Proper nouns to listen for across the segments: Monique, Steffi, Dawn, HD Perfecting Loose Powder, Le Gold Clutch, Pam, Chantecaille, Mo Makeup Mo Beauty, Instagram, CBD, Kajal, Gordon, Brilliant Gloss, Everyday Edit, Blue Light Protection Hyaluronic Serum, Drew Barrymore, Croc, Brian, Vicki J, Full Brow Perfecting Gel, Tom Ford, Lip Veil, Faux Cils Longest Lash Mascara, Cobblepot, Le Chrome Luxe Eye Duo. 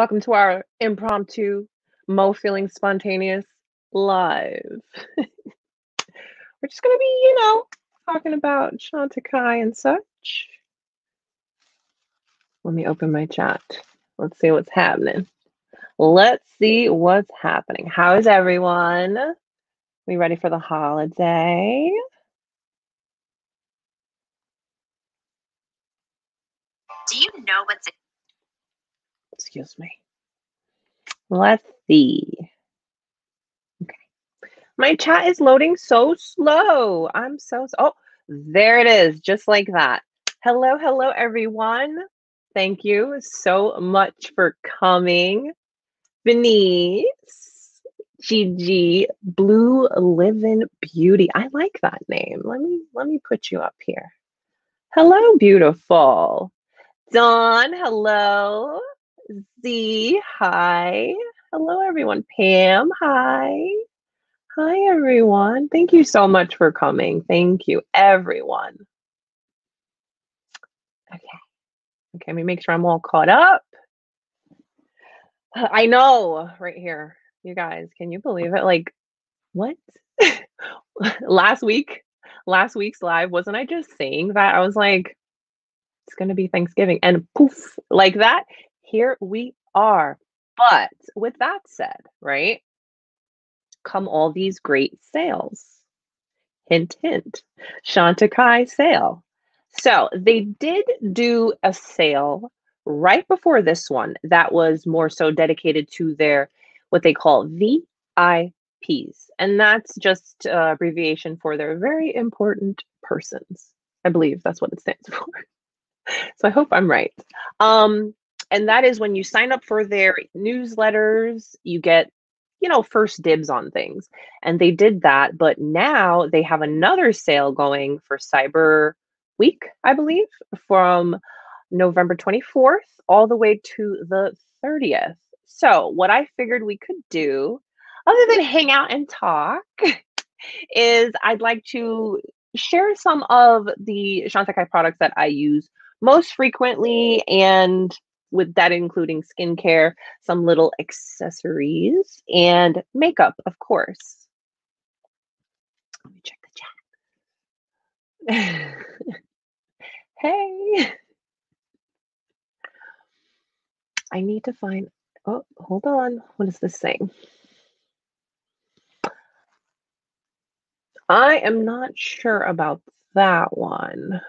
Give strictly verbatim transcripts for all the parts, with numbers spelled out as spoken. Welcome to our impromptu Mo Feeling Spontaneous live. We're just going to be, you know, talking about Chantecaille and such. Let me open my chat. Let's see what's happening. Let's see what's happening. How is everyone? We ready for the holiday? Do you know what's it? Excuse me. Let's see. Okay. My chat is loading so slow. I'm so, oh, there it is. Just like that. Hello, hello, everyone. Thank you so much for coming. Bernice, Gigi, Blue Livin' Beauty. I like that name. Let me, let me put you up here. Hello, beautiful. Dawn, hello. Z, hi. Hello, everyone. Pam, hi. Hi, everyone. Thank you so much for coming. Thank you, everyone. Okay. Okay, let me make sure I'm all caught up. I know, right here. You guys, can you believe it? Like, what? last week, last week's live, wasn't I just saying that? I was like, it's going to be Thanksgiving. And poof, like that, here we are. But with that said, right, come all these great sales. Hint, hint. Chantecaille sale. So they did do a sale right before this one that was more so dedicated to their, what they call V I Ps. And that's just uh, abbreviation for their very important persons. I believe that's what it stands for. So I hope I'm right. Um, and that is when you sign up for their newsletters, you get, you know, first dibs on things. And they did that. But now they have another sale going for Cyber Week, I believe, from November twenty-fourth all the way to the thirtieth. So what I figured we could do, other than hang out and talk, is I'd like to share some of the Chantecaille products that I use most frequently, and with that including skincare, some little accessories, and makeup, of course. Let me check the chat. Hey, I need to find, oh, hold on. What is this saying? I am not sure about that one.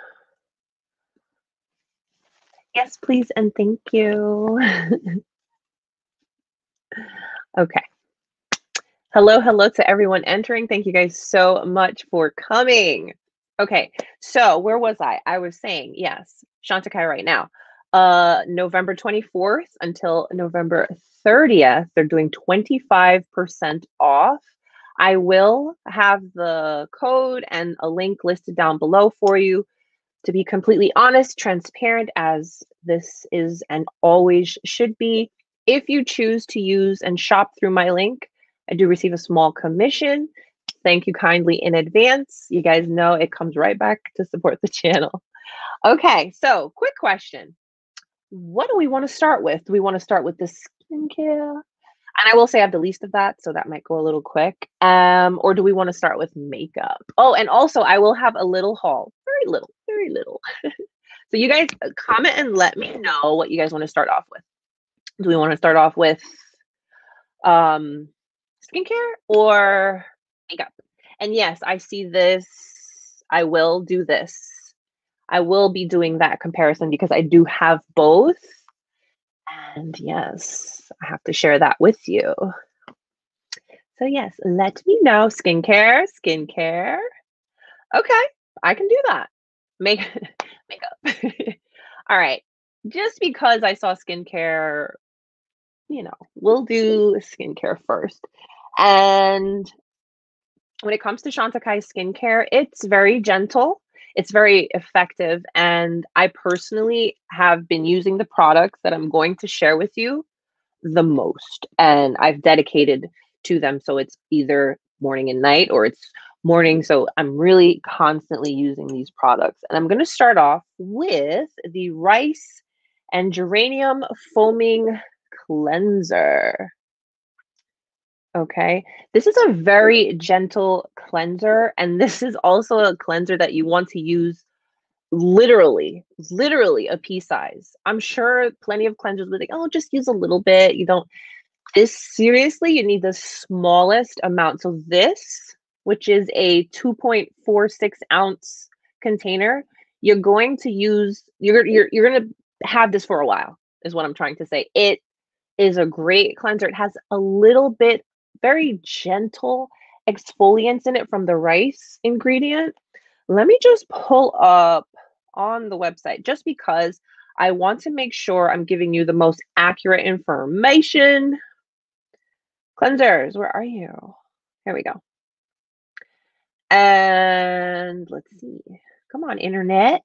Yes, please. And thank you. Okay. Hello. Hello to everyone entering. Thank you guys so much for coming. Okay, so where was I? I was saying, yes, Chantecaille right now. Uh, November twenty-fourth until November thirtieth, they're doing twenty-five percent off. I will have the code and a link listed down below for you. To be completely honest, transparent, as this is and always should be, if you choose to use and shop through my link, I do receive a small commission. Thank you kindly in advance. You guys know it comes right back to support the channel. Okay, so quick question. What do we want to start with? Do we want to start with the skincare? And I will say I have the least of that, so that might go a little quick. Um, or do we want to start with makeup? Oh, and also I will have a little haul. Very little, very little. So you guys comment and let me know what you guys want to start off with. Do we want to start off with um, skincare or makeup? And yes, I see this. I will do this. I will be doing that comparison because I do have both. And yes, I have to share that with you. So yes, let me know. Skincare, skincare. Okay, I can do that. Make makeup. All right. Just because I saw skincare, you know, we'll do skincare first. And when it comes to Chantecaille skincare, it's very gentle. It's very effective. And I personally have been using the products that I'm going to share with you the most. And I've dedicated to them. So it's either morning and night, or it's morning. So I'm really constantly using these products. And I'm going to start off with the Rice and Geranium Foaming Cleanser. Okay, this is a very gentle cleanser, and this is also a cleanser that you want to use literally, literally a pea size. I'm sure plenty of cleansers will be like, oh, just use a little bit. You don't, this seriously, you need the smallest amount. So this, which is a two point four six ounce container, you're going to use, you're, you're, you're going to have this for a while is what I'm trying to say. It is a great cleanser. It has a little bit, very gentle exfoliants in it from the rice ingredient. Let me just pull up on the website just because I want to make sure I'm giving you the most accurate information. Cleansers, where are you? Here we go. And let's see. Come on, internet.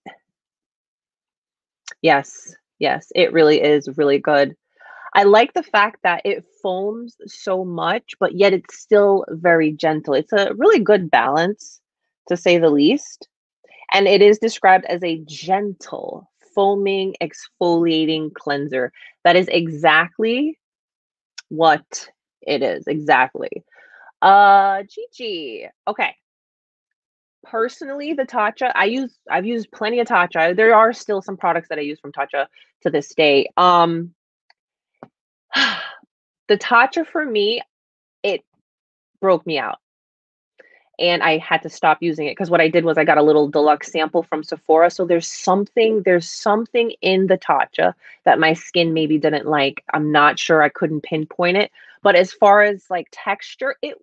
Yes, yes, it really is really good. I like the fact that it foams so much, but yet it's still very gentle. It's a really good balance, to say the least. And it is described as a gentle, foaming, exfoliating cleanser. That is exactly what it is, exactly. Uh, Gigi, okay. Personally, the Tatcha, I use, I've used plenty of Tatcha. There are still some products that I use from Tatcha to this day. Um, The Tatcha for me, it broke me out. And I had to stop using it because what I did was I got a little deluxe sample from Sephora. So there's something, there's something in the Tatcha that my skin maybe didn't like. I'm not sure, I couldn't pinpoint it. But as far as like texture, it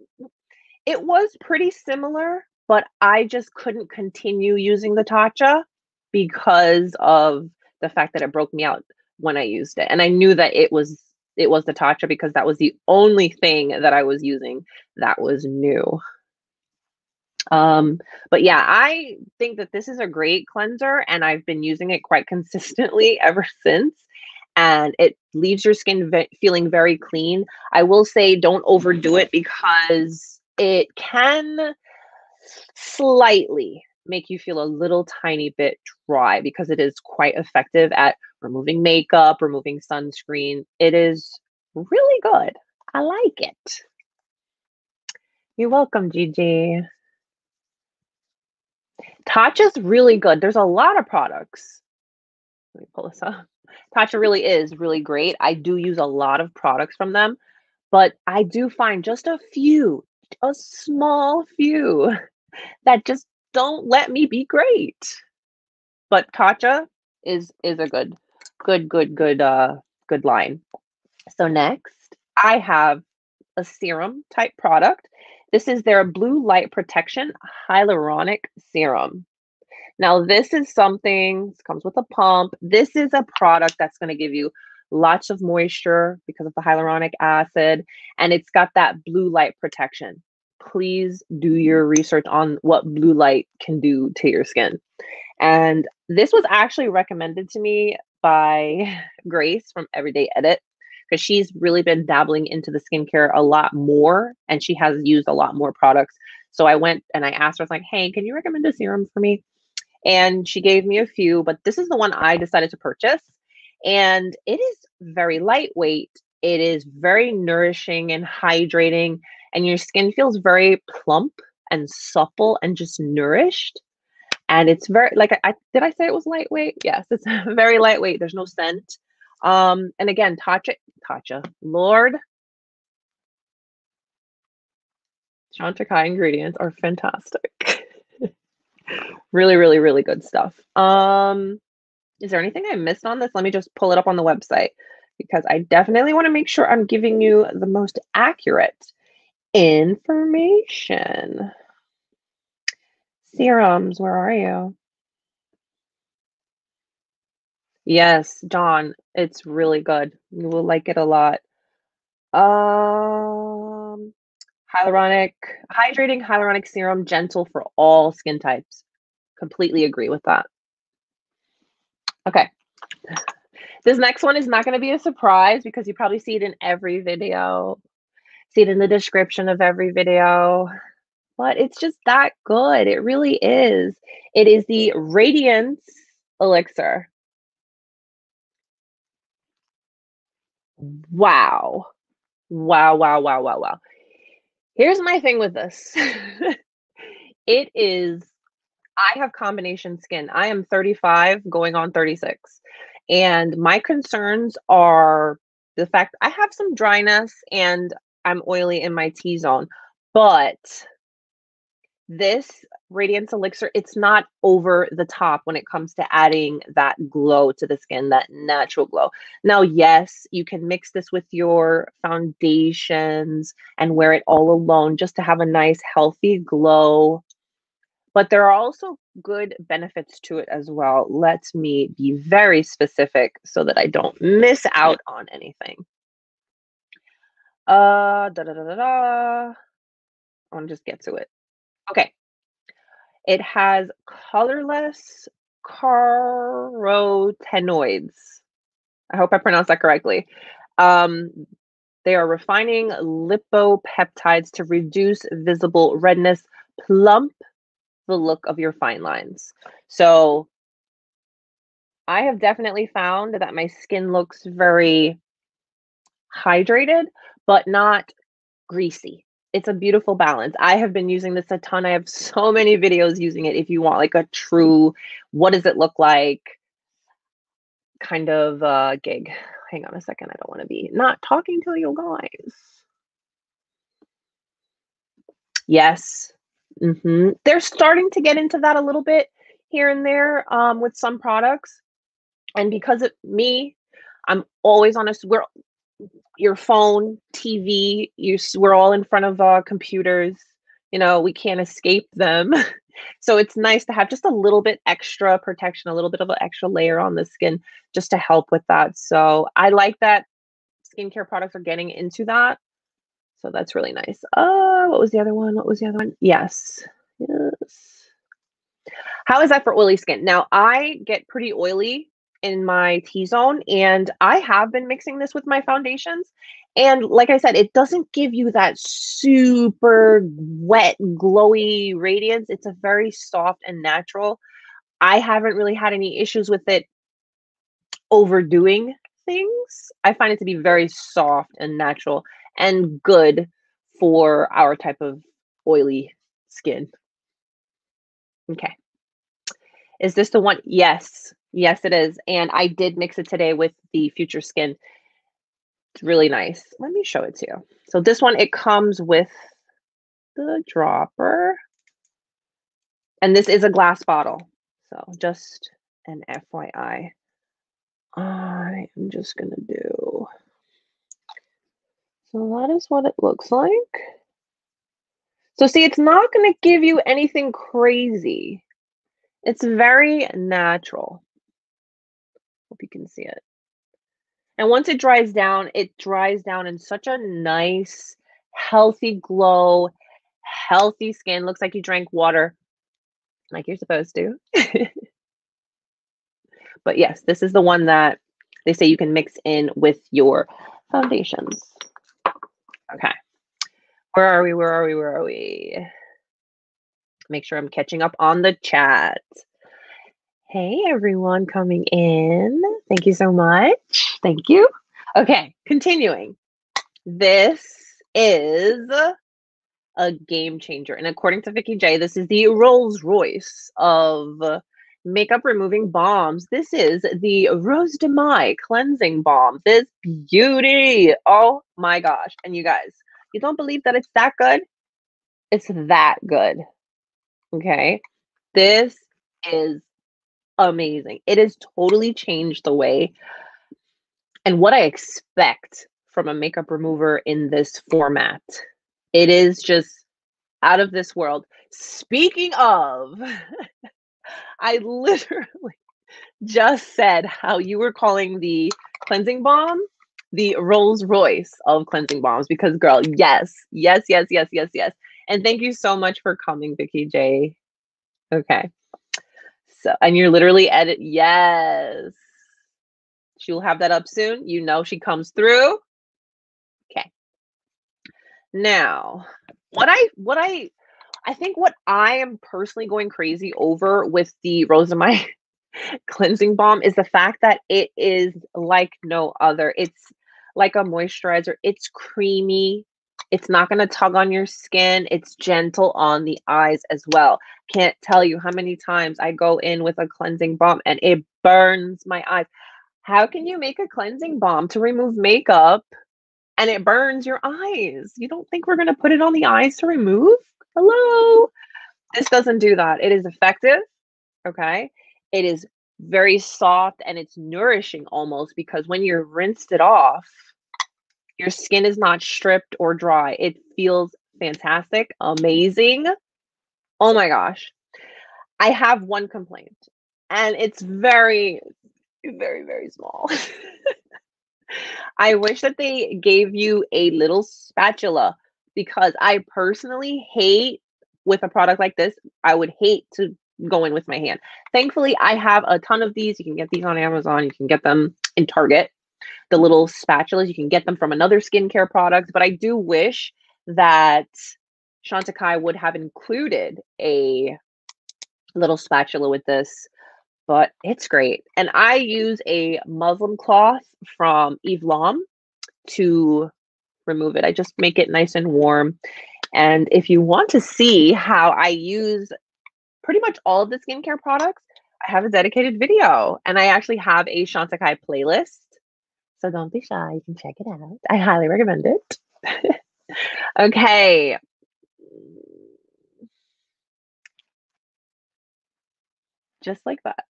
it was pretty similar, but I just couldn't continue using the Tatcha because of the fact that it broke me out when I used it. And I knew that it was It was the Tatcha because that was the only thing that I was using that was new. Um, but yeah, I think that this is a great cleanser and I've been using it quite consistently ever since. And it leaves your skin ve- feeling very clean. I will say don't overdo it because it can slightly make you feel a little tiny bit dry because it is quite effective at removing makeup, removing sunscreen. It is really good. I like it. You're welcome, Gigi. Tatcha's really good. There's a lot of products. Let me pull this up. Tatcha really is really great. I do use a lot of products from them, but I do find just a few, a small few that just don't let me be great. But Tatcha is is a good, good, good, good, uh, good line. So next, I have a serum type product. This is their Blue Light Protection Hyaluronic Serum. Now, this is something, this comes with a pump. This is a product that's going to give you lots of moisture because of the hyaluronic acid, and it's got that blue light protection. Please do your research on what blue light can do to your skin. And this was actually recommended to me by Grace from Everyday Edit because she's really been dabbling into the skincare a lot more and she has used a lot more products. So I went and I asked her, I was like, hey, can you recommend a serum for me? And she gave me a few, but this is the one I decided to purchase. And it is very lightweight. It is very nourishing and hydrating. And your skin feels very plump and supple and just nourished. And it's very, like, I, I did I say it was lightweight? Yes, it's very lightweight. There's no scent. Um, and again, Tatcha, Tatcha, Lord. Chantecaille ingredients are fantastic. Really, really, really good stuff. Um, is there anything I missed on this? Let me just pull it up on the website because I definitely want to make sure I'm giving you the most accurate information. Serums, where are you? Yes, Dawn, it's really good. You will like it a lot. Um, hyaluronic, hydrating hyaluronic serum, gentle for all skin types. Completely agree with that. Okay. This next one is not going to be a surprise because you probably see it in every video. See it in the description of every video, but it's just that good. It really is. It is the Radiance Elixir. wow. Wow, wow, wow, wow, wow. Here's my thing with this. It is, I have combination skin. I am thirty-five going on thirty-six. And my concerns are the fact I have some dryness and I'm oily in my T-zone. But this Radiance Elixir, it's not over the top when it comes to adding that glow to the skin, that natural glow. Now, yes, you can mix this with your foundations and wear it all alone just to have a nice, healthy glow. But there are also good benefits to it as well. Let me be very specific so that I don't miss out on anything. Uh, da da da da da. I want to just get to it. Okay. It has colorless carotenoids. I hope I pronounced that correctly. Um, they are refining lipopeptides to reduce visible redness, plump the look of your fine lines. So I have definitely found that my skin looks very hydrated, but not greasy. It's a beautiful balance. I have been using this a ton. I have so many videos using it. If you want like a true, what does it look like kind of uh, gig. Hang on a second. I don't want to be not talking to you guys. Yes. Mm-hmm. They're starting to get into that a little bit here and there um, with some products. And because of me, I'm always on a, we're, your phone, T V, you, we're all in front of uh, computers, you know, we can't escape them. So it's nice to have just a little bit extra protection, a little bit of an extra layer on the skin just to help with that. So I like that skincare products are getting into that. So that's really nice. Oh, uh, what was the other one? What was the other one? Yes. Yes. How is that for oily skin? Now I get pretty oily in my T-zone, and I have been mixing this with my foundations. And like I said, it doesn't give you that super wet, glowy radiance. It's a very soft and natural. I haven't really had any issues with it overdoing things. I find it to be very soft and natural and good for our type of oily skin. Okay. Is this the one? Yes. Yes, it is. And I did mix it today with the Future Skin. It's really nice. Let me show it to you. So this one, it comes with the dropper. And this is a glass bottle. So just an F Y I. I am just going to do. So that is what it looks like. So see, it's not going to give you anything crazy. It's very natural. Hope you can see it. And once it dries down, it dries down in such a nice, healthy glow, healthy skin. Looks like you drank water like you're supposed to. But yes, this is the one that they say you can mix in with your foundations. Okay. Where are we? Where are we? Where are we? Make sure I'm catching up on the chat. Hey, everyone coming in. Thank you so much. Thank you. Okay, continuing. This is a game changer. And according to Vicki J, this is the Rolls Royce of makeup removing balms. This is the Rose de Mai Cleansing Balm. This beauty. Oh my gosh. And you guys, you don't believe that it's that good? It's that good. Okay. This is amazing. It has totally changed the way and what I expect from a makeup remover in this format. It is just out of this world. Speaking of, I literally just said how you were calling the cleansing balm the Rolls Royce of cleansing balms because, girl, yes, yes, yes, yes, yes, yes. And thank you so much for coming, Vicki J. Okay. So, and you're literally edit. Yes. She'll have that up soon. You know she comes through. Okay. Now, what I, what I, I think what I am personally going crazy over with the Rose de Mai cleansing balm is the fact that it is like no other. It's like a moisturizer. It's creamy. It's not going to tug on your skin. It's gentle on the eyes as well. Can't tell you how many times I go in with a cleansing balm and it burns my eyes. How can you make a cleansing balm to remove makeup and it burns your eyes? You don't think we're going to put it on the eyes to remove? Hello? This doesn't do that. It is effective. Okay. It is very soft and it's nourishing almost, because when you're rinsed it off, your skin is not stripped or dry. It feels fantastic, amazing. Oh my gosh. I have one complaint, and it's very, very, very small. I wish that they gave you a little spatula, because I personally hate, with a product like this, I would hate to go in with my hand. Thankfully, I have a ton of these. You can get these on Amazon. You can get them in Target. The little spatulas, you can get them from another skincare product. But I do wish that Chantecaille would have included a little spatula with this, but it's great. And I use a muslin cloth from Yves Lom to remove it. I just make it nice and warm. And if you want to see how I use pretty much all of the skincare products, I have a dedicated video, and I actually have a Chantecaille playlist. So don't be shy. You can check it out. I highly recommend it. Okay. Just like that.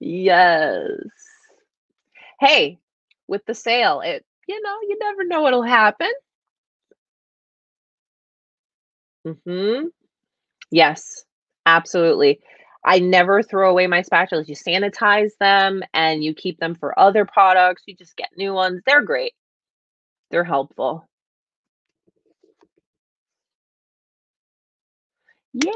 Yes. Hey, with the sale, it, you know, you never know what'll happen. Mm-hmm. Yes, absolutely. I never throw away my spatulas. You sanitize them and you keep them for other products. You just get new ones. They're great. They're helpful. Yay.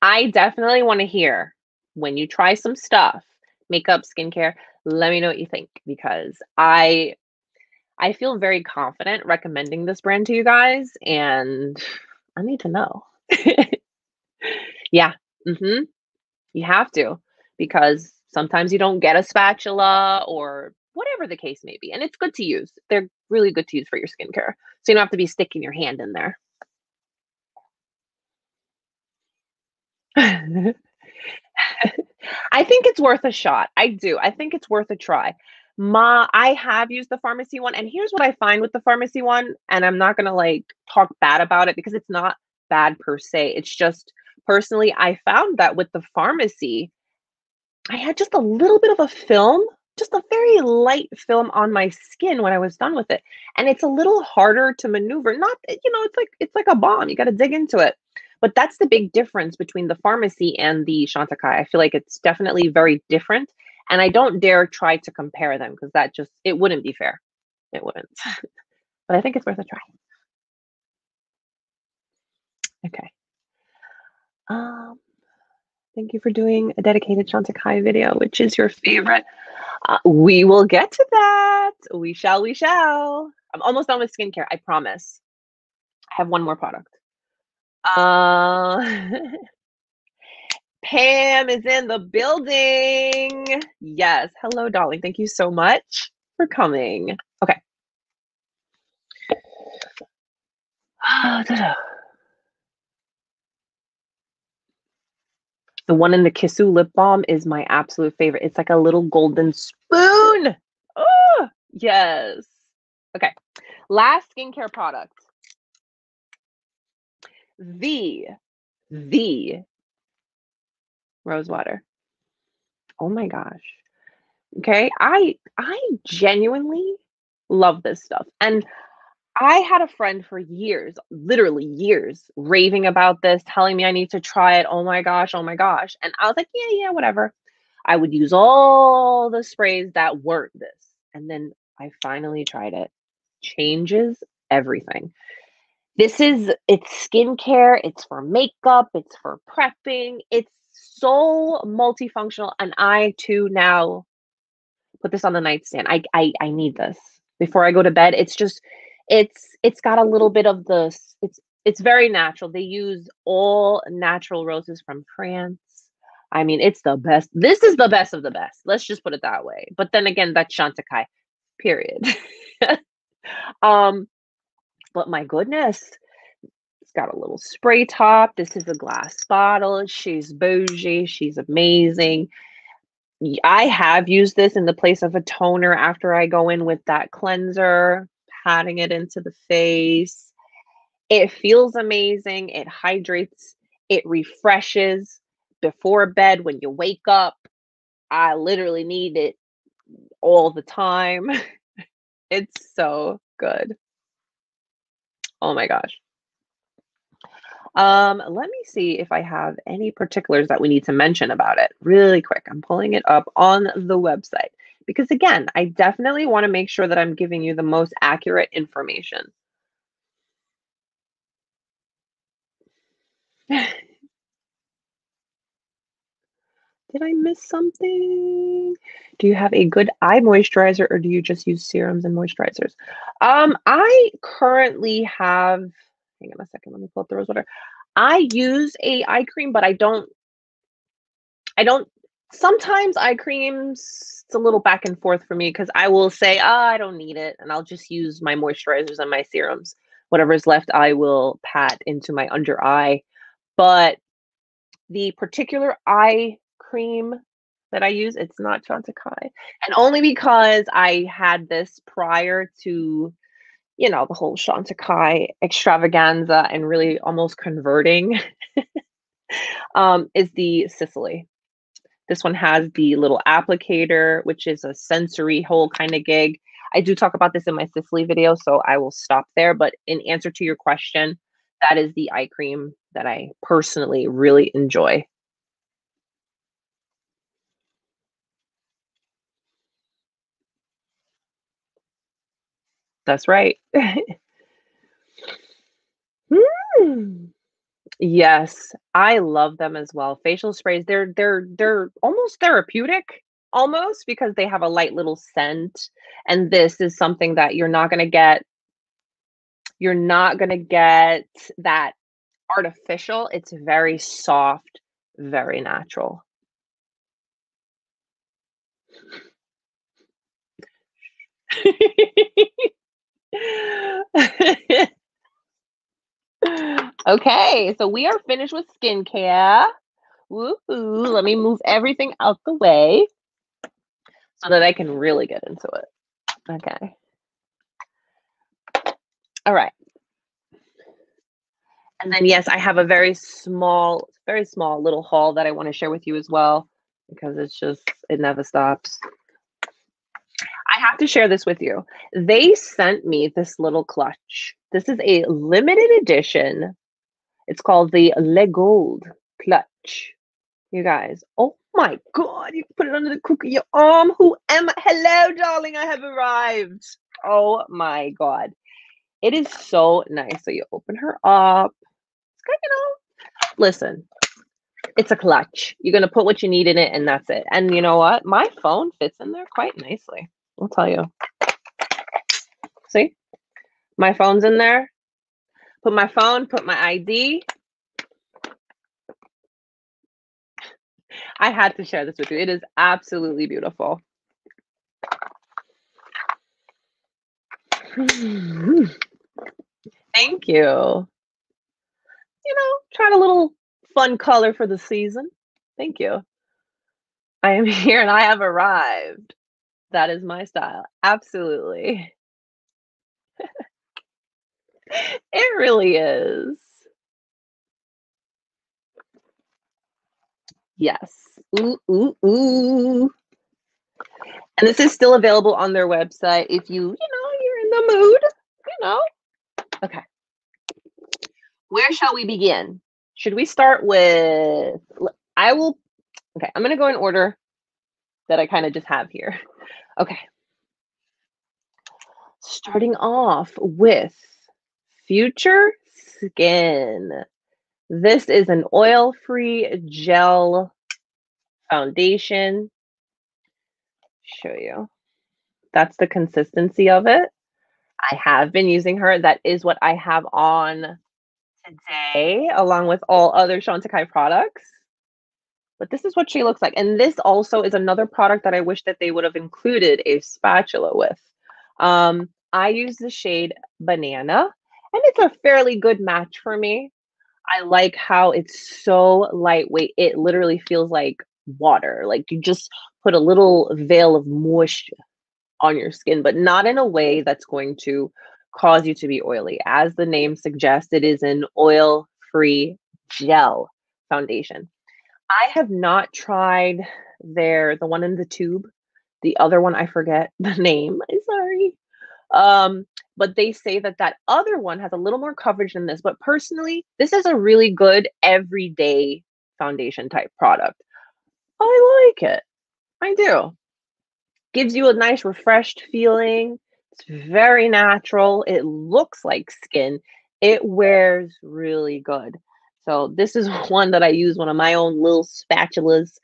I definitely want to hear when you try some stuff, makeup, skincare, let me know what you think, because I I feel very confident recommending this brand to you guys, and I need to know. Yeah. Mm-hmm. You have to, because sometimes you don't get a spatula or whatever the case may be. And it's good to use. They're really good to use for your skincare. So you don't have to be sticking your hand in there. I think it's worth a shot. I do. I think it's worth a try. Ma, I have used the pharmacy one. And here's what I find with the pharmacy one. And I'm not going to like talk bad about it, because it's not bad per se. It's just, personally, I found that with the pharmacy, I had just a little bit of a film, just a very light film on my skin when I was done with it. And it's a little harder to maneuver. Not, you know, it's like, it's like a bomb. You got to dig into it. But that's the big difference between the pharmacy and the Chantecaille. I feel like it's definitely very different. And I don't dare try to compare them, because that just, it wouldn't be fair. It wouldn't. But I think it's worth a try. Okay. Um, thank you for doing a dedicated Chantecaille video. Which is your favorite? Uh, we will get to that. We shall, we shall. I'm almost done with skincare. I promise. I have one more product. Uh, Pam is in the building. Yes. Hello, darling. Thank you so much for coming. Okay. Oh, da-da. The one in the Kissu lip balm is my absolute favorite. It's like a little golden spoon. Oh, yes. Okay. Last skincare product. The, the Rosewater. Oh my gosh. Okay. I, I genuinely love this stuff. And I had a friend for years, literally years, raving about this, telling me I need to try it. Oh my gosh, oh my gosh. And I was like, yeah, yeah, whatever. I would use all the sprays that weren't this. And then I finally tried it. Changes everything. This is, it's skincare, it's for makeup, it's for prepping. It's so multifunctional. And I too now put this on the nightstand. I, I, I need this before I go to bed. It's just... It's it's got a little bit of the, it's it's very natural. They use all natural roses from France. I mean, it's the best. This is the best of the best. Let's just put it that way. But then again, that's Chantecaille, period. um, but my goodness, it's got a little spray top. This is a glass bottle. She's bougie. She's amazing. I have used this in the place of a toner after I go in with that cleanser, patting it into the face. It feels amazing. It hydrates. It refreshes before bed, when you wake up. I literally need it all the time. It's so good. Oh my gosh. Um, let me see if I have any particulars that we need to mention about it really quick. I'm pulling it up on the website because, again, I definitely want to make sure that I'm giving you the most accurate information. Did I miss something? Do you have a good eye moisturizer, or do you just use serums and moisturizers? Um, I currently have... Hang on a second. Let me pull up the Rosewater. I use a eye cream, but I don't, I don't, sometimes eye creams, it's a little back and forth for me because I will say, oh, I don't need it. And I'll just use my moisturizers and my serums. Whatever's left, I will pat into my under eye. But the particular eye cream that I use, it's not Chantecaille. And only because I had this prior to, you know, the whole Chantecaille extravaganza and really almost converting, um, is the Sisley. This one has the little applicator, which is a sensory whole kind of gig. I do talk about this in my Sisley video, so I will stop there. But in answer to your question, that is the eye cream that I personally really enjoy. That's right. mm. Yes, I love them as well. Facial sprays, they're they're they're almost therapeutic, almost, because they have a light little scent. And this is something that you're not gonna get, you're not gonna get that artificial. It's very soft, very natural. Okay, so we are finished with skincare. Woo -hoo. Let me move everything out the way so that I can really get into it. Okay. All right. And then, yes, I have a very small, very small little haul that I want to share with you as well, because it's just, it never stops. I have to share this with you. They sent me this little clutch. This is a limited edition. It's called the Le Gold Clutch. You guys, oh my God, you put it under the crook of your arm. Who am I? Hello, darling, I have arrived. Oh my God. It is so nice. So you open her up. It's kind of, you know, listen, it's a clutch. You're going to put what you need in it and that's it. And you know what? My phone fits in there quite nicely. I'll tell you. See? My phone's in there. Put my phone, put my I D. I had to share this with you. It is absolutely beautiful. Thank you. You know, tried a little fun color for the season. Thank you. I am here and I have arrived. That is my style. Absolutely. It really is. Yes. Ooh, ooh, ooh. And this is still available on their website if you, you know, you're in the mood, you know. Okay. Where shall we begin? Should we start with, I will, okay, I'm going to go in order that I kind of just have here. Okay. Starting off with Future Skin. This is an oil-free gel foundation. Show you. That's the consistency of it. I have been using her. That is what I have on today, along with all other Chantecaille products. But this is what she looks like. And this also is another product that I wish that they would have included a spatula with. Um, I use the shade Banana, and it's a fairly good match for me. I like how it's so lightweight. It literally feels like water. Like you just put a little veil of moisture on your skin, but not in a way that's going to cause you to be oily. As the name suggests, it is an oil-free gel foundation. I have not tried their, the one in the tube. The other one, I forget the name. I'm sorry. Um, but they say that that other one has a little more coverage than this. But personally, this is a really good everyday foundation type product. I like it. I do. Gives you a nice refreshed feeling. It's very natural. It looks like skin. It wears really good. So this is one that I use one of my own little spatulas,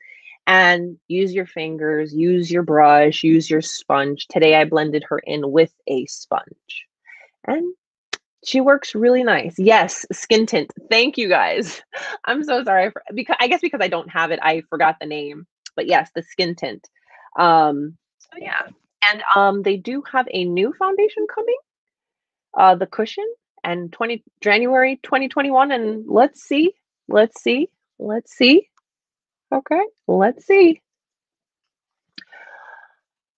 and use your fingers, use your brush, use your sponge. Today I blended her in with a sponge and she works really nice. Yes, skin tint. Thank you guys. I'm so sorry. For, because I guess because I don't have it, I forgot the name. But yes, the skin tint. Um, so yeah. And um, they do have a new foundation coming, uh, the Cushion, and January twenty twenty-one. And let's see, let's see, let's see. Okay, let's see.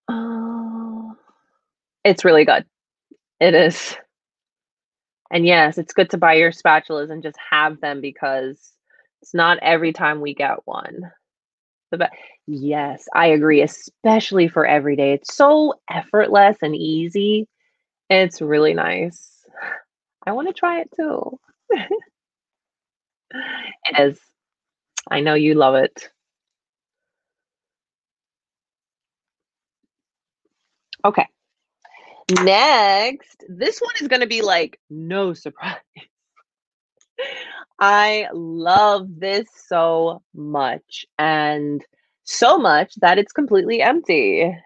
Uh, it's really good. It is. And yes, it's good to buy your spatulas and just have them, because it's not every time we get one. But yes, I agree, especially for every day. It's so effortless and easy. It's really nice. I want to try it too. It is. I know you love it. Okay. Next, this one is going to be like no surprise. I love this so much, and so much that it's completely empty.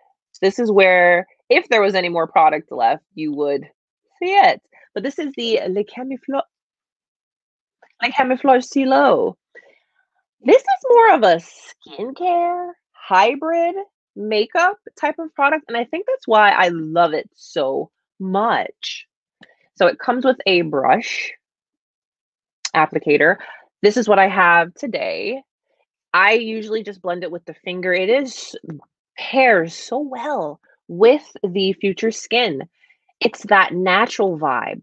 This is where, if there was any more product left, you would see it. But this is the Le Camouflage, Le Camouflage Stylo. This is more of a skincare, hybrid, makeup type of product, and I think that's why I love it so much. So it comes with a brush applicator. This is what I have today. I usually just blend it with the finger. It is pairs so well with the Future Skin. It's that natural vibe.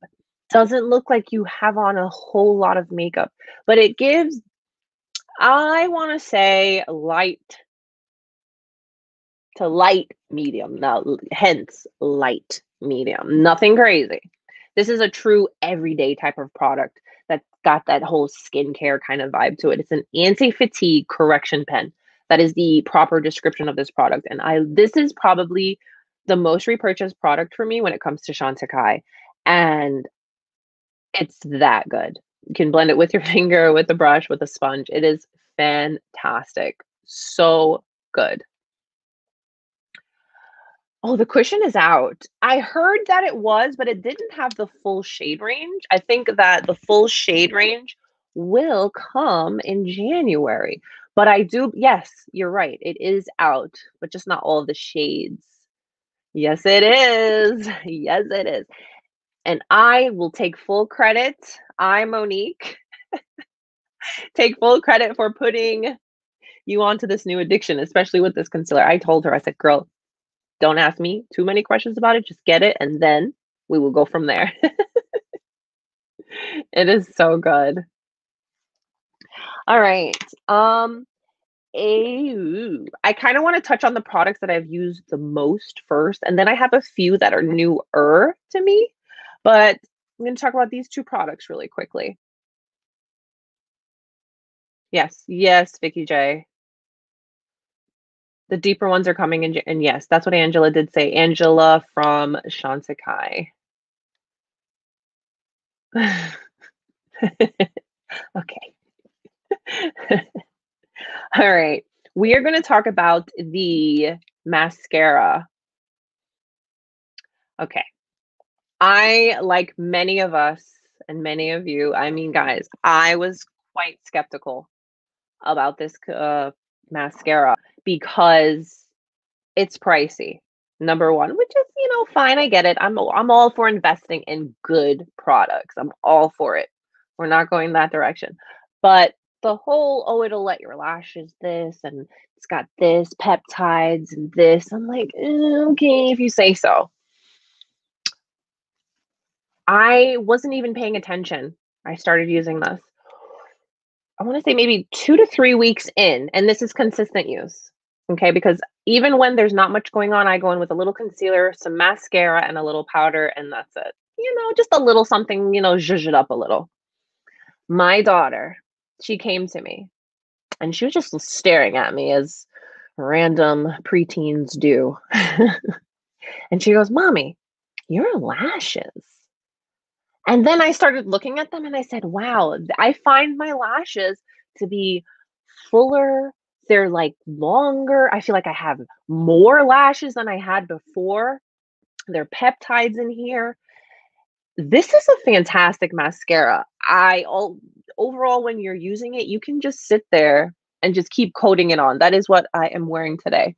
Doesn't look like you have on a whole lot of makeup, but it gives, I want to say, light to light medium. Now, hence light medium. Nothing crazy. This is a true everyday type of product that's got that whole skincare kind of vibe to it. It's an anti-fatigue correction pen. That is the proper description of this product. And I this is probably the most repurchased product for me when it comes to Chantecaille. And it's that good. You can blend it with your finger, with a brush, with a sponge. It is fantastic. So good. Oh, the Cushion is out. I heard that it was, but it didn't have the full shade range. I think that the full shade range will come in January. But I do, yes, you're right. It is out, but just not all the shades. Yes, it is. Yes, it is. And I will take full credit. I, Monique, take full credit for putting you onto this new addiction, especially with this concealer. I told her, I said, girl, don't ask me too many questions about it. Just get it, and then we will go from there. It is so good. All right. Um, ew. I kind of want to touch on the products that I've used the most first, and then I have a few that are newer to me. But I'm going to talk about these two products really quickly. Yes. Yes, Vicki J. The deeper ones are coming in. And yes, that's what Angela did say. Angela from Chantecaille. Okay. All right. We are going to talk about the mascara. Okay. I, like many of us and many of you, I mean, guys, I was quite skeptical about this uh, mascara because it's pricey, number one, which is, you know, fine. I get it. I'm, I'm all for investing in good products. I'm all for it. We're not going that direction. But the whole, oh, it'll let your lashes this, and it's got this, peptides, and this. I'm like, okay, if you say so. I wasn't even paying attention. I started using this, I want to say maybe two to three weeks in, and this is consistent use. Okay, because even when there's not much going on, I go in with a little concealer, some mascara, and a little powder, and that's it. You know, just a little something, you know, zhuzh it up a little. My daughter, she came to me, and she was just staring at me as random preteens do. And she goes, Mommy, your lashes. And then I started looking at them, and I said, wow, I find my lashes to be fuller. They're like longer. I feel like I have more lashes than I had before. There are peptides in here. This is a fantastic mascara. I all, overall, when you're using it, you can just sit there and just keep coating it on. That is what I am wearing today.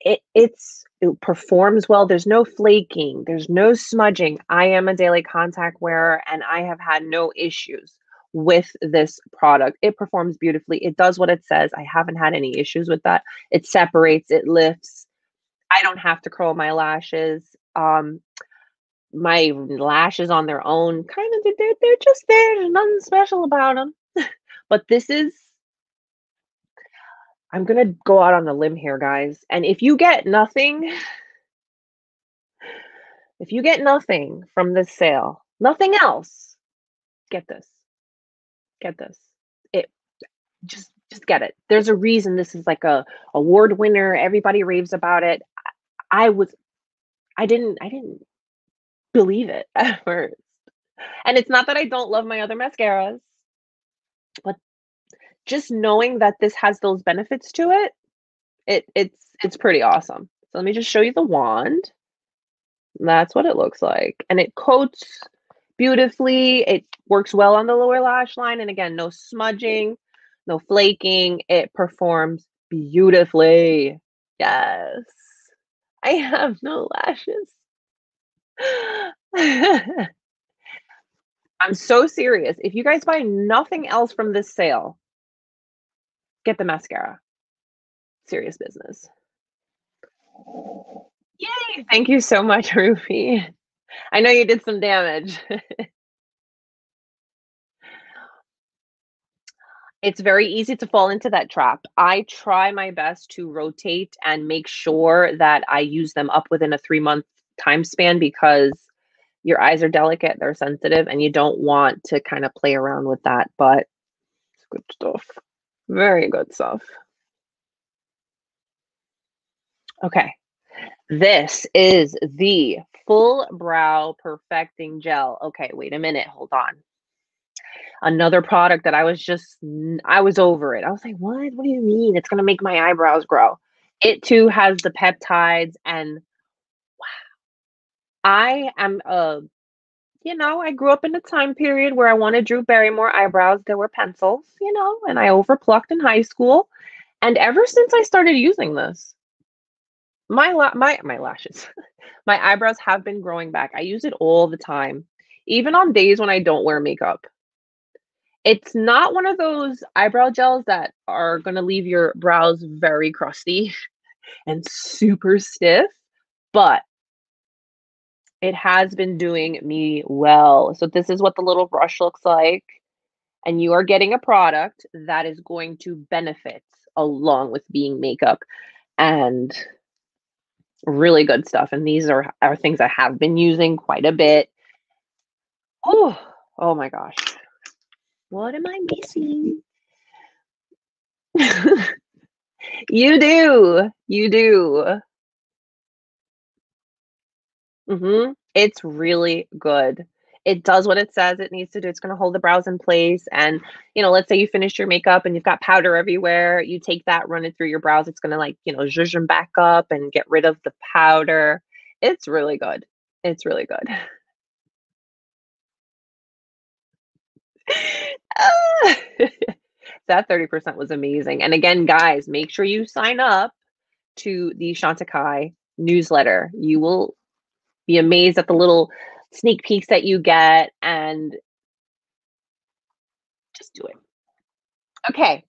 It, it's, it performs well. There's no flaking. There's no smudging. I am a daily contact wearer, and I have had no issues with this product. It performs beautifully. It does what it says. I haven't had any issues with that. It separates. It lifts. I don't have to curl my lashes. Um, my lashes on their own, kind of, they're, they're just there. There's nothing special about them. But this is, I'm going to go out on a limb here, guys. And if you get nothing, if you get nothing from this sale, nothing else, get this. Get this. It just, just get it. There's a reason this is like a award winner. Everybody raves about it. I, I was, I didn't, I didn't believe it at first. And it's not that I don't love my other mascaras, but just knowing that this has those benefits to it, it it's it's pretty awesome. So let me just show you the wand. That's what it looks like. And it coats beautifully. It works well on the lower lash line. And again, no smudging, no flaking. It performs beautifully. Yes. I have no lashes. I'm so serious. If you guys buy nothing else from this sale, get the mascara. Serious business. Yay! Thank you so much, Ruby. I know you did some damage. It's very easy to fall into that trap. I try my best to rotate and make sure that I use them up within a three-month time span, because your eyes are delicate, they're sensitive, and you don't want to kind of play around with that, but it's good stuff. Very good stuff. Okay. This is the Full Brow Perfecting Gel. Okay, wait a minute. Hold on. Another product that I was just, I was over it. I was like, what? What do you mean? It's going to make my eyebrows grow. It too has the peptides, and wow. I am a, you know, I grew up in a time period where I wanted Drew Barrymore eyebrows that were pencils, you know, and I overplucked in high school. And ever since I started using this, my la my my lashes, my eyebrows have been growing back. I use it all the time, even on days when I don't wear makeup. It's not one of those eyebrow gels that are going to leave your brows very crusty and super stiff, but it has been doing me well. So this is what the little brush looks like. And you are getting a product that is going to benefit along with being makeup, and really good stuff. And these are, are things I have been using quite a bit. Oh, oh my gosh. What am I missing? You do. You do. Mm-hmm. It's really good. It does what it says it needs to do. It's going to hold the brows in place. And, you know, let's say you finish your makeup and you've got powder everywhere. You take that, run it through your brows. It's going to, like, you know, zhuzh them back up and get rid of the powder. It's really good. It's really good. Ah! that thirty percent was amazing. And again, guys, make sure you sign up to the Chantecaille newsletter. You will be amazed at the little sneak peeks that you get, and just do it. Okay.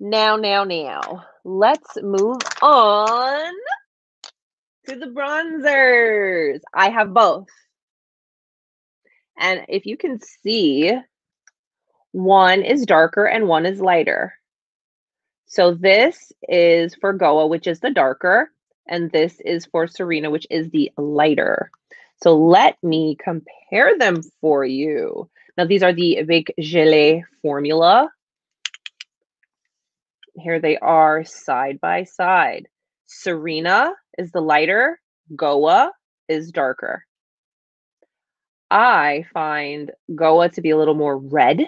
Now, now, now, let's move on to the bronzers. I have both. And if you can see, one is darker and one is lighter. So this is for Goa, which is the darker, and this is for Serena, which is the lighter. So let me compare them for you. Now, these are the Vic Gelée formula. Here they are side by side. Serena is the lighter, Goa is darker. I find Goa to be a little more red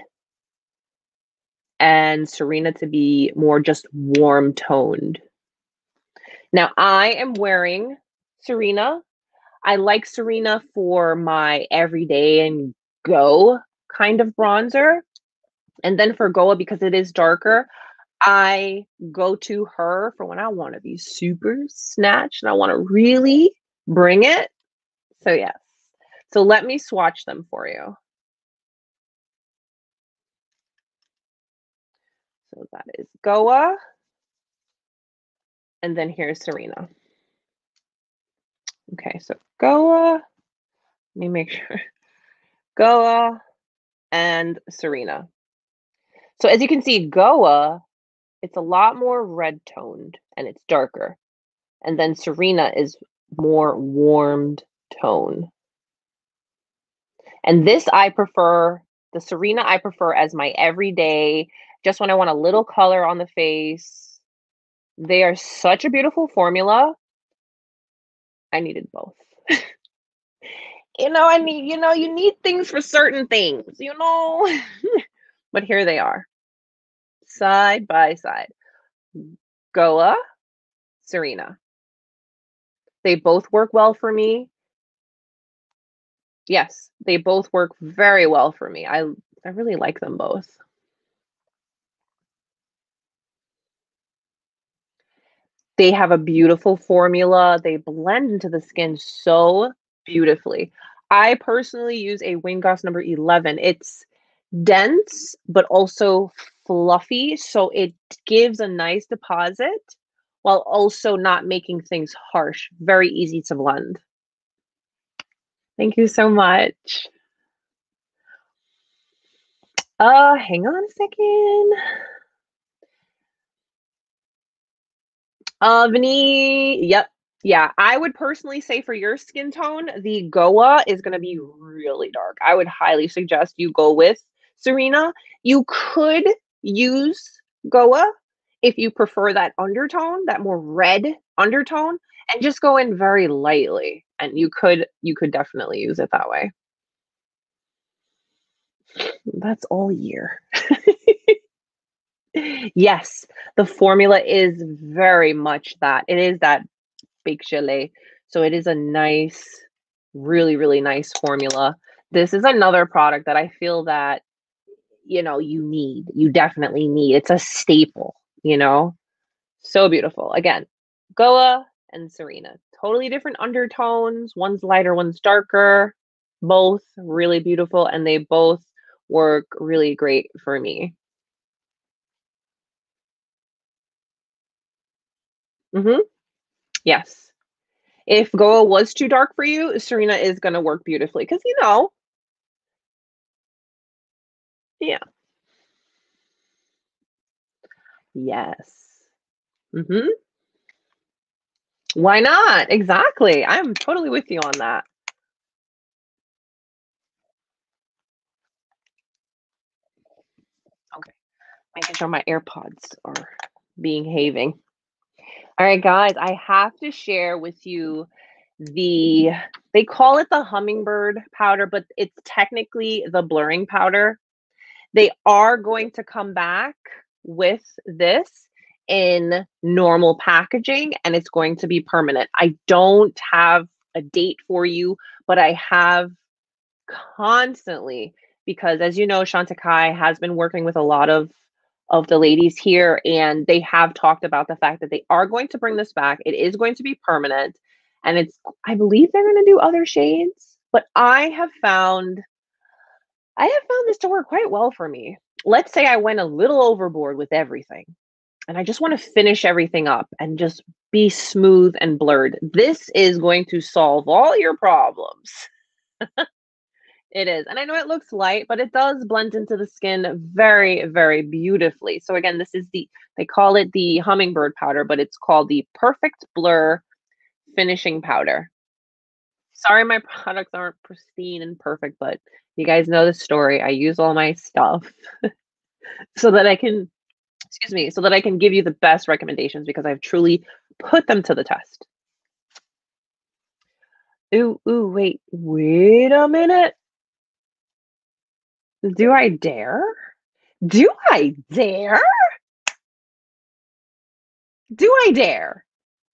and Serena to be more just warm toned. Now I am wearing Serena. I like Serena for my everyday and go kind of bronzer. And then for Goa, because it is darker, I go to her for when I want to be super snatched and I want to really bring it. So yes. So let me swatch them for you. So that is Goa. And then here's Serena. Okay, so Goa. Let me make sure. Goa and Serena. So as you can see, Goa, it's a lot more red toned and it's darker. And then Serena is more warmed tone. And this I prefer, the Serena I prefer as my everyday, just when I want a little color on the face. They are such a beautiful formula. I needed both. You know, I need, you know, you need things for certain things, you know. But here they are. Side by side. Goa, Serena. They both work well for me. Yes, they both work very well for me. I, I really like them both. They have a beautiful formula. They blend into the skin so beautifully. I personally use a Wayne Goss number eleven. It's dense, but also fluffy. So it gives a nice deposit while also not making things harsh. Very easy to blend. Thank you so much. Uh, hang on a second. Uh, Vinny, yep. Yeah, I would personally say for your skin tone, the Goa is going to be really dark. I would highly suggest you go with Serena. You could use Goa if you prefer that undertone, that more red undertone, and just go in very lightly. And you could, you could definitely use it that way. That's all year. Yes, the formula is very much that. It is that Big Gelée. So it is a nice, really, really nice formula. This is another product that I feel that, you know, you need. You definitely need. It's a staple, you know. So beautiful. Again, Goa and Serena. Totally different undertones. One's lighter, one's darker. Both really beautiful, and they both work really great for me. Mm-hmm. Yes. If Goa was too dark for you, Serena is going to work beautifully because, you know. Yeah. Yes. Mm-hmm. Why not? Exactly. I'm totally with you on that. Okay. Making sure my AirPods are behaving. All right, guys, I have to share with you the, they call it the hummingbird powder, but it's technically the blurring powder. They are going to come back with this in normal packaging, and it's going to be permanent. I don't have a date for you, but I have constantly, because as you know, Chantecaille has been working with a lot of of the ladies here, and they have talked about the fact that they are going to bring this back. It is going to be permanent, and it's, I believe they're going to do other shades, but I have found, I have found this to work quite well for me. Let's say I went a little overboard with everything, and I just want to finish everything up and just be smooth and blurred. This is going to solve all your problems. It is. And I know it looks light, but it does blend into the skin very, very beautifully. So again, this is the, they call it the hummingbird powder, but it's called the Perfect Blur Finishing Powder. Sorry, my products aren't pristine and perfect, but you guys know the story. I use all my stuff so that I can, excuse me, so that I can give you the best recommendations, because I've truly put them to the test. Ooh, ooh, wait, wait a minute. Do I dare? Do I dare? Do I dare?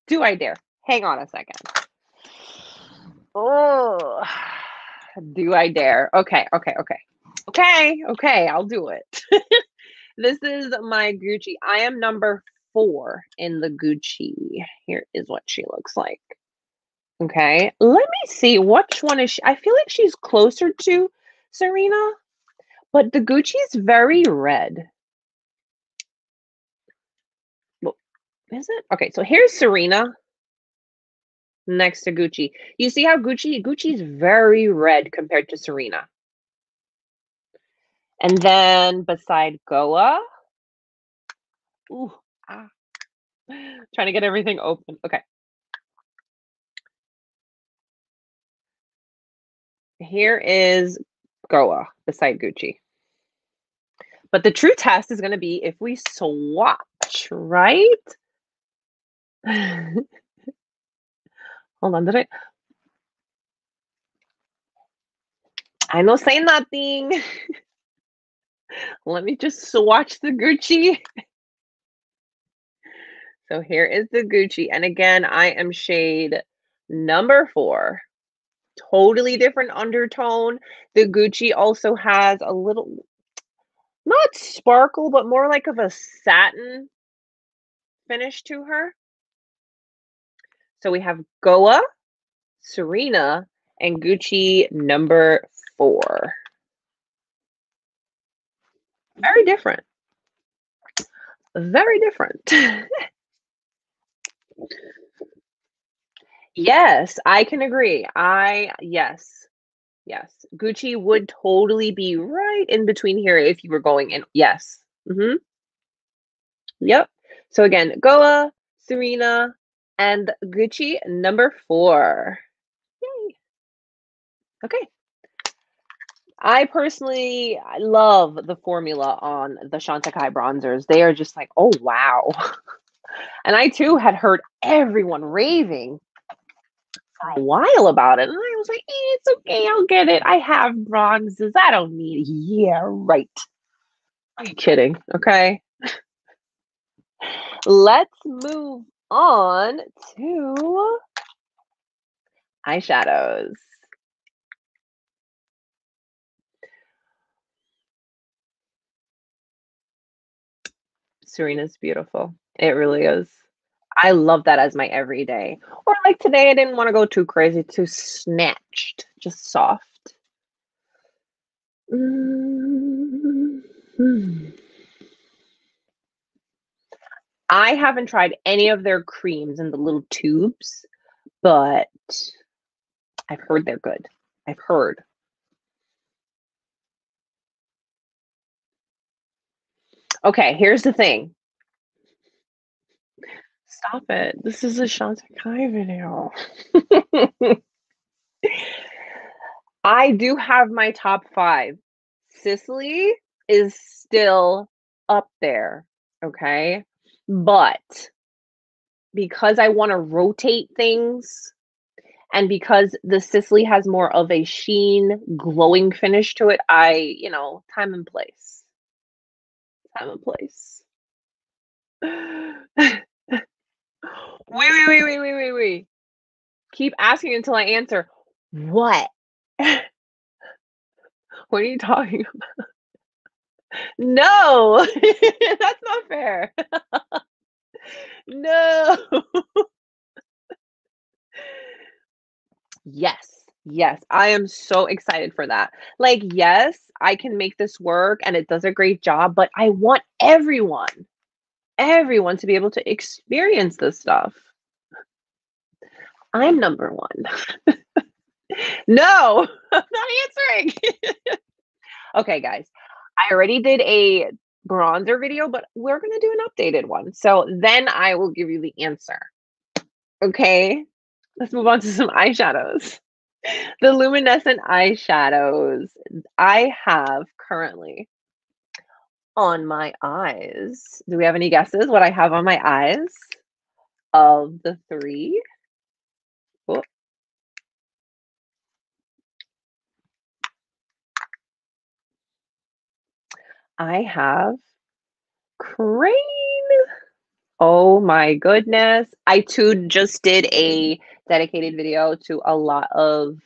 Do I dare? Hang on a second. Oh, do I dare? Okay, okay, okay. Okay, okay, I'll do it. This is my Gucci. I am number four in the Gucci. Here is what she looks like. Okay, let me see which one is she. I feel like she's closer to Serena, but the Gucci is very red. Well, is it? Okay, so here's Serena next to Gucci. You see how Gucci, Gucci is very red compared to Serena. And then beside Goa, ooh, ah, trying to get everything open. Okay. Here is Goa beside Gucci. But the true test is going to be if we swatch, right? Hold on, did I? I no say nothing. Let me just swatch the Gucci. So here is the Gucci. And again, I am shade number four. Totally different undertone. The Gucci also has a little, not sparkle, but more like of a satin finish to her. So we have Goa, Serena, and Gucci number four. Very different. Very different. Yes, I can agree. I, yes, yes. Gucci would totally be right in between here if you were going in. Yes. Mm-hmm. Yep. So again, Goa, Serena, and Gucci number four. Yay. Okay. I personally I love the formula on the Chantecaille bronzers. They are just like, oh, wow. And I, too, had heard everyone raving for a while about it. And I was like, eh, it's okay, I'll get it. I have bronzes. I don't need it. Yeah, right. Are you kidding? Okay. Let's move on to eyeshadows. Serena's beautiful. It really is. I love that as my everyday. Or like today, I didn't want to go too crazy, too snatched, just soft. Mm-hmm. I haven't tried any of their creams in the little tubes, but I've heard they're good. I've heard. Okay, here's the thing. Stop it. This is a Chantecaille video. I do have my top five. Sisley is still up there, okay? But because I want to rotate things and because the Sisley has more of a sheen, glowing finish to it, I, you know, time and place. Time and place. wait, wait, wait, wait, wait, wait, wait. Keep asking until I answer. What? What are you talking about? No, that's not fair. No. Yes, yes. I am so excited for that. Like, yes, I can make this work and it does a great job, but I want everyone, everyone to be able to experience this stuff. I'm number one. No, I'm not answering. Okay, guys, I already did a bronzer video, but we're going to do an updated one. So then I will give you the answer. Okay, let's move on to some eyeshadows. The luminescent eyeshadows I have currently on my eyes. Do we have any guesses what I have on my eyes of the three? Oh. I have Crane. Oh my goodness. I too just did a dedicated video to a lot of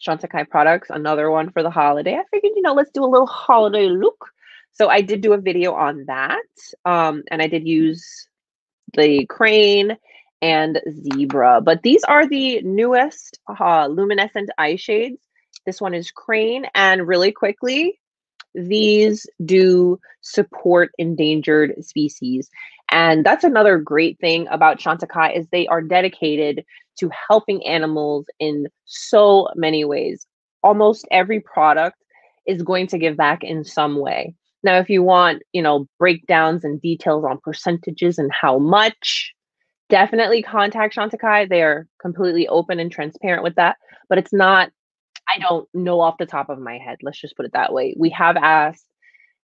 Chantecaille products. Another one for the holiday. I figured, you know, let's do a little holiday look. So I did do a video on that. Um, and I did use the Crane and Zebra. But these are the newest uh, luminescent eye shades. This one is Crane. And really quickly, these do support endangered species. And that's another great thing about Chantecaille is they are dedicated to helping animals in so many ways. Almost every product is going to give back in some way. Now, if you want, you know, breakdowns and details on percentages and how much, definitely contact Chantecaille. They are completely open and transparent with that, but it's not, I don't know off the top of my head. Let's just put it that way. We have asked,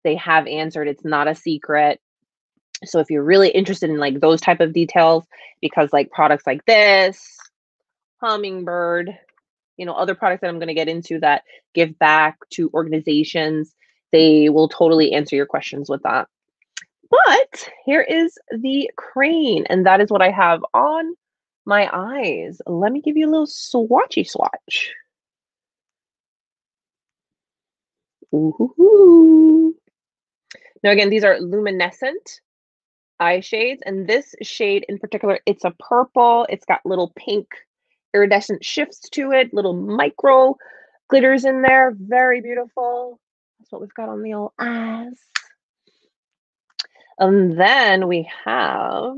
they have answered. It's not a secret. So if you're really interested in like those type of details, because like products like this, Hummingbird, you know, other products that I'm going to get into that give back to organizations, they will totally answer your questions with that. But here is the Crane, and that is what I have on my eyes. Let me give you a little swatchy swatch. Ooh. Now, again, these are luminescent eye shades, and this shade in particular, it's a purple. It's got little pink iridescent shifts to it, little micro glitters in there. Very beautiful. That's what we've got on the old eyes. And then we have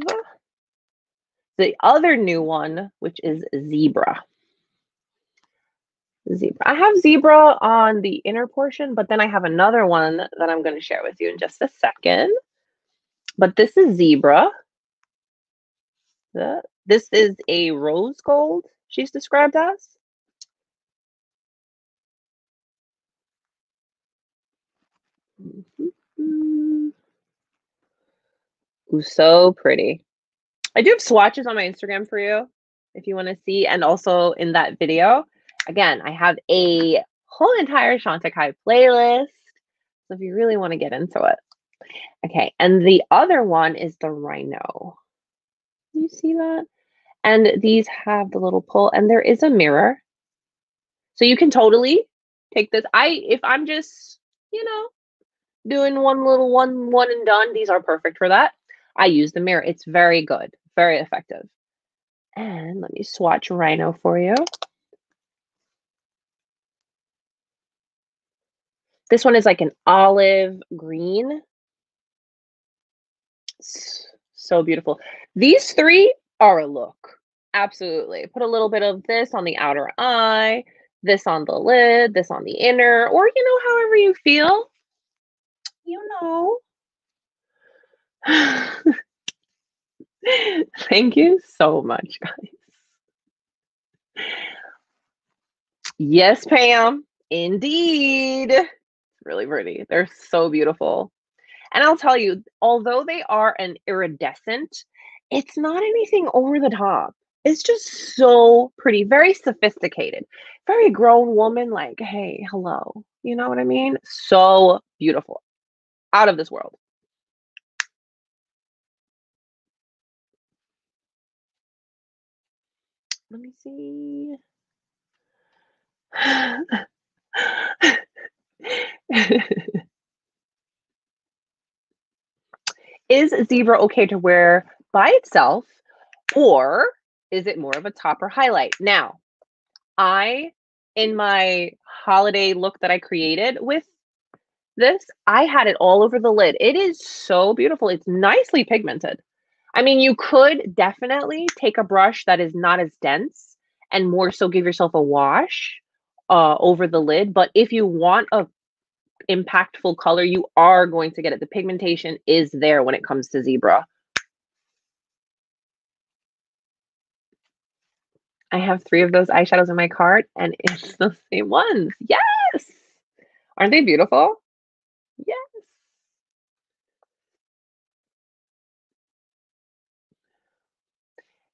the other new one, which is Zebra. Zebra. I have Zebra on the inner portion, but then I have another one that I'm going to share with you in just a second. But this is Zebra. The, this is a rose gold, she's described as. Mm-hmm. Ooh, so pretty. I do have swatches on my Instagram for you if you want to see. And also in that video, again, I have a whole entire Chantecaille playlist, so if you really want to get into it. Okay, and the other one is the Rhino. You see that? And these have the little pull, and there is a mirror. So you can totally take this. I, if I'm just, you know, doing one little one, one and done, these are perfect for that. I use the mirror. It's very good, very effective. And let me swatch Rhino for you. This one is like an olive green. So beautiful. These three are a look. Absolutely. Put a little bit of this on the outer eye, this on the lid, this on the inner, or, you know, however you feel. You know. Thank you so much, guys. Yes, Pam. Indeed. Really pretty. They're so beautiful. And I'll tell you, although they are an iridescent, it's not anything over the top. It's just so pretty, very sophisticated, very grown woman, like, hey, hello. You know what I mean? So beautiful. Out of this world. Let me see. is zebra okay to wear by itself, or is it more of a topper highlight? Now, I, in my holiday look that I created with this, I had it all over the lid. It is so beautiful. It's nicely pigmented. I mean, you could definitely take a brush that is not as dense and more so give yourself a wash uh, over the lid. But if you want a impactful color, you are going to get it. The pigmentation is there when it comes to zebra. I have three of those eyeshadows in my cart, and it's the same ones. Yes! Aren't they beautiful? Yes!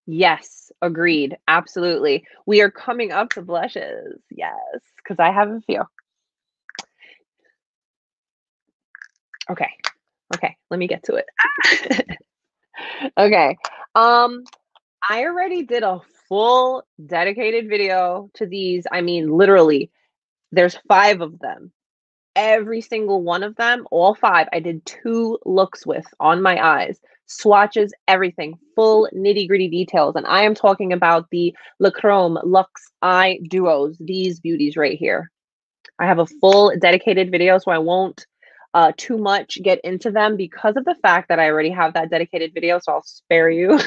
Yes, agreed. Absolutely. We are coming up to blushes. Yes, because I have a few. Okay. Okay, let me get to it. Okay. Um, I already did a full dedicated video to these. I mean, literally, there's five of them. Every single one of them, all five, I did two looks with on my eyes. Swatches, everything, full nitty-gritty details. And I am talking about the Le Chrome Luxe Eye Duos, these beauties right here. I have a full dedicated video, so I won't uh, too much get into them because of the fact that I already have that dedicated video, so I'll spare you.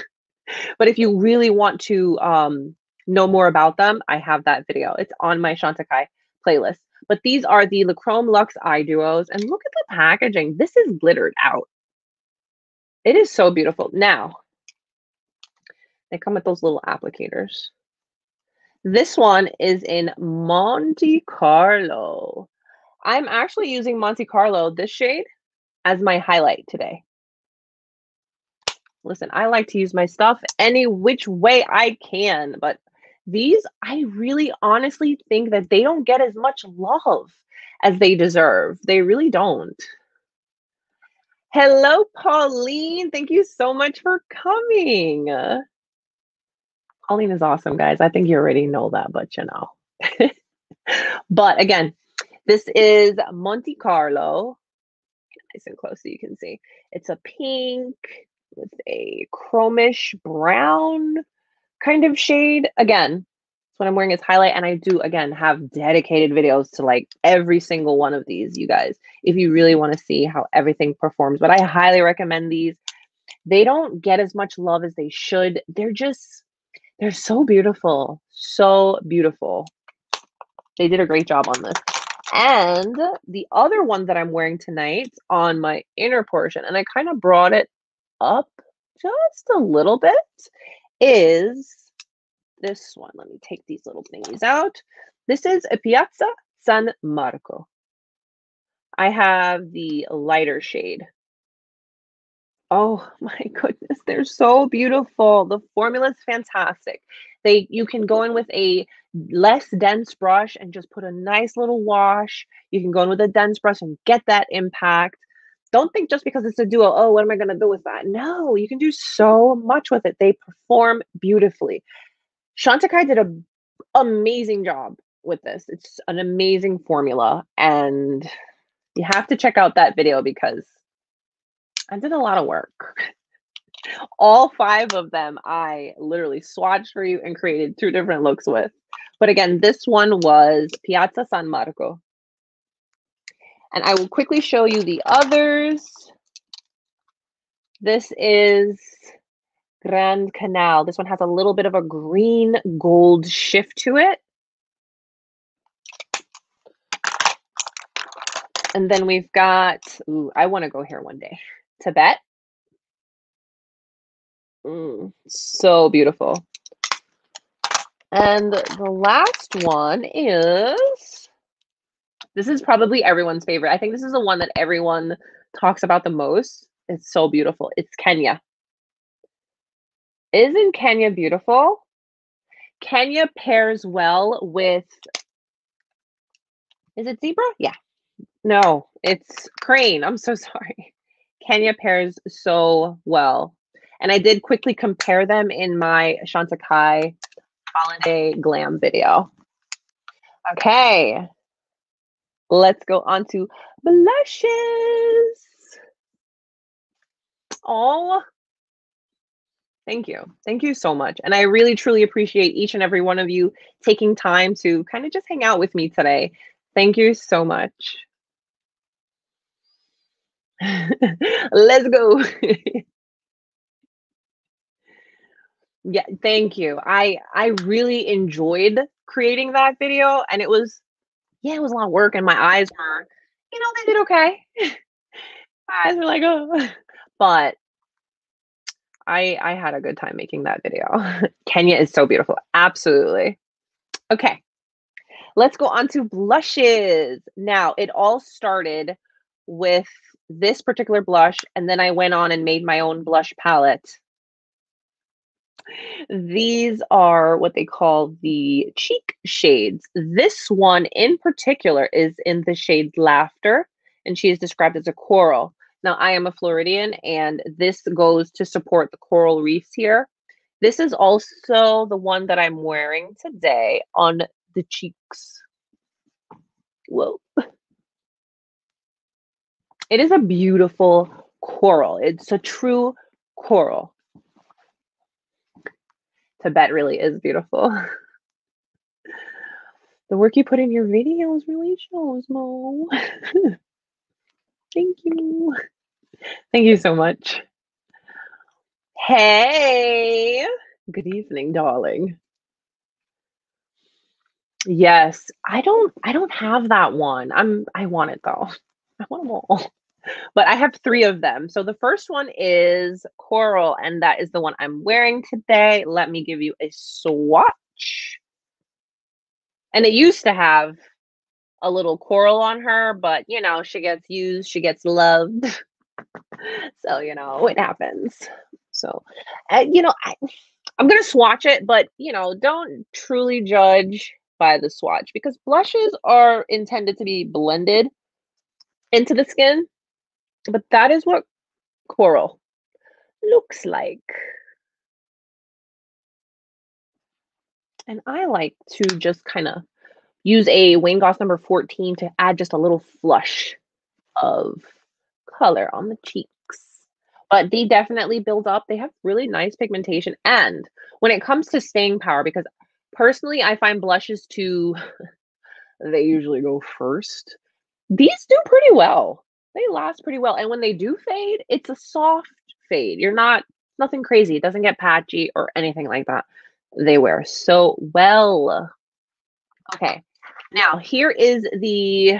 But if you really want to um, know more about them, I have that video. It's on my Chantecaille playlist. But these are the Le Chrome Luxe Eye Duos. And look at the packaging. This is glittered out. It is so beautiful. Now, they come with those little applicators. This one is in Monte Carlo. I'm actually using Monte Carlo, this shade, as my highlight today. Listen, I like to use my stuff any which way I can, but these, I really honestly think that they don't get as much love as they deserve. They really don't. Hello, Pauline. Thank you so much for coming. Pauline is awesome, guys. I think you already know that, but you know. But again, this is Monte Carlo. Nice and close so you can see. It's a pink with a chromish brown kind of shade. Again, that's what I'm wearing as highlight. And I do, again, have dedicated videos to like every single one of these, you guys, if you really want to see how everything performs. But I highly recommend these. They don't get as much love as they should. They're just, they're so beautiful. So beautiful. They did a great job on this. And the other one that I'm wearing tonight on my inner portion, and I kind of brought it up just a little bit, is this one. Let me take these little thingies out. This is a Piazza San Marco. I have the lighter shade. Oh my goodness, they're so beautiful. The formula is fantastic. They, you can go in with a less dense brush and just put a nice little wash. You can go in with a dense brush and get that impact. Don't think just because it's a duo, oh, what am I going to do with that? No, you can do so much with it. They perform beautifully. Chantecaille did an amazing job with this. It's an amazing formula. And you have to check out that video because I did a lot of work. All five of them, I literally swatched for you and created two different looks with. But again, this one was Piazza San Marco. And I will quickly show you the others. This is Grand Canal. This one has a little bit of a green gold shift to it. And then we've got, ooh, I want to go here one day. Tibet. Mm, so beautiful. And the last one is, this is probably everyone's favorite. I think this is the one that everyone talks about the most. It's so beautiful. It's Kenya. Isn't Kenya beautiful? Kenya pairs well with, is it zebra? Yeah. No, it's crane. I'm so sorry. Kenya pairs so well. And I did quickly compare them in my Chantecaille holiday glam video. Okay. Let's go on to blushes. all. Thank you. Thank you so much. And I really, truly appreciate each and every one of you taking time to kind of just hang out with me today. Thank you so much. Let's go. Yeah, thank you. I, I really enjoyed creating that video, and it was, yeah, it was a lot of work, and my eyes were, you know, they did okay. My eyes were like, oh, but I, I had a good time making that video. Kenya is so beautiful. Absolutely. Okay. Let's go on to blushes. Now, it all started with this particular blush, and then I went on and made my own blush palette. These are what they call the cheek shades. This one in particular is in the shade Laughter, and she is described as a coral. Now, I am a Floridian, and this goes to support the coral reefs here. This is also the one that I'm wearing today on the cheeks. Whoa. It is a beautiful coral. It's a true coral. Tibet really is beautiful. The work you put in your videos really shows, Mo. Thank you. Thank you so much. Hey. Good evening, darling. Yes, I don't I don't have that one. I'm I want it though. I want them all. But I have three of them. So the first one is coral, and that is the one I'm wearing today. Let me give you a swatch. And it used to have a little coral on her, but you know, she gets used, she gets loved. So, you know, it happens. So, uh, you know, I, I'm going to swatch it, but you know, don't truly judge by the swatch, because blushes are intended to be blended into the skin. But that is what coral looks like. And I like to just kind of use a Wayne Goss number fourteen to add just a little flush of color on the cheeks. But they definitely build up. They have really nice pigmentation. And when it comes to staying power, because personally, I find blushes to, they usually go first. These do pretty well. They last pretty well. And when they do fade, it's a soft fade. You're not, nothing crazy. It doesn't get patchy or anything like that. They wear so well. Okay. Now, here is the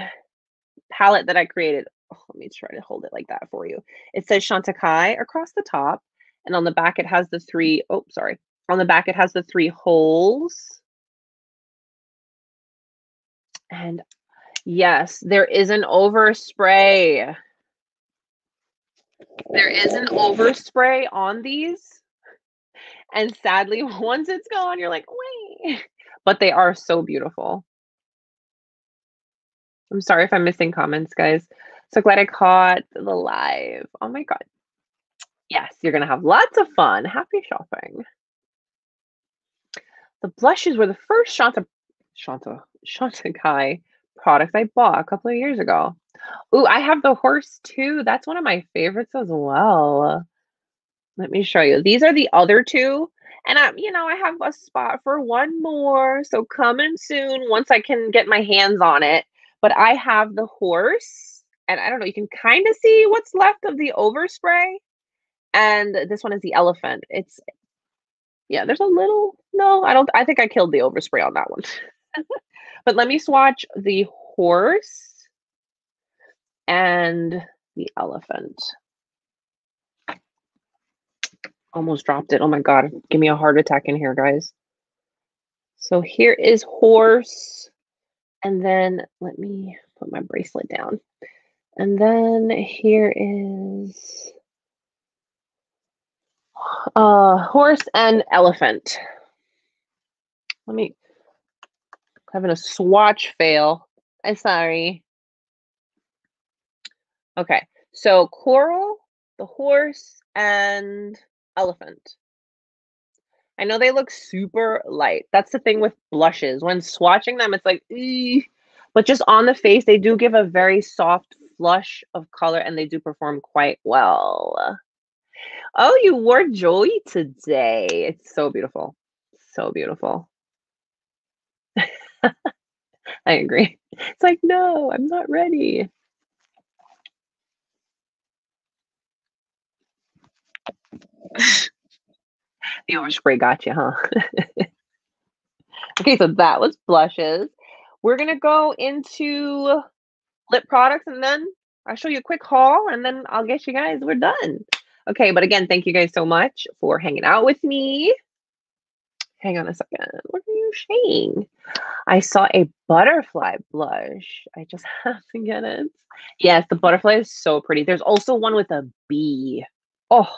palette that I created. Oh, let me try to hold it like that for you. It says Chantecaille across the top. And on the back, it has the three, oh, sorry. On the back, it has the three holes. And yes, there is an overspray. There is an overspray on these. And sadly, once it's gone, you're like, wait. But they are so beautiful. I'm sorry if I'm missing comments, guys. So glad I caught the live. Oh my God. Yes, you're going to have lots of fun. Happy shopping. The blushes were the first Chante, Chante, Chantecaille products I bought a couple of years ago. Ooh, I have the horse too. That's one of my favorites as well. Let me show you. These are the other two. And I, you know, I have a spot for one more. So coming soon once I can get my hands on it. But I have the horse. And I don't know, you can kind of see what's left of the overspray. And this one is the elephant. It's, yeah, there's a little, no, I don't, I think I killed the overspray on that one. But let me swatch the horse and the elephant. Almost dropped it. Oh my God. Give me a heart attack in here, guys. So here is horse. And then let me put my bracelet down. And then here is uh, horse and elephant. Let me... Having a swatch fail. I'm sorry. Okay. So coral, the horse, and elephant. I know they look super light. That's the thing with blushes. When swatching them, it's like, eeh. But just on the face, they do give a very soft flush of color, and they do perform quite well. Oh, you wore Joey today. It's so beautiful. So beautiful. I agree. It's like, no, I'm not ready. The overspray got you, huh? Okay, so that was blushes. We're going to go into lip products, and then I'll show you a quick haul, and then I'll get you guys. We're done. Okay, but again, thank you guys so much for hanging out with me. Hang on a second. What are you saying? I saw a butterfly blush. I just have to get it. Yes, the butterfly is so pretty. There's also one with a bee. Oh,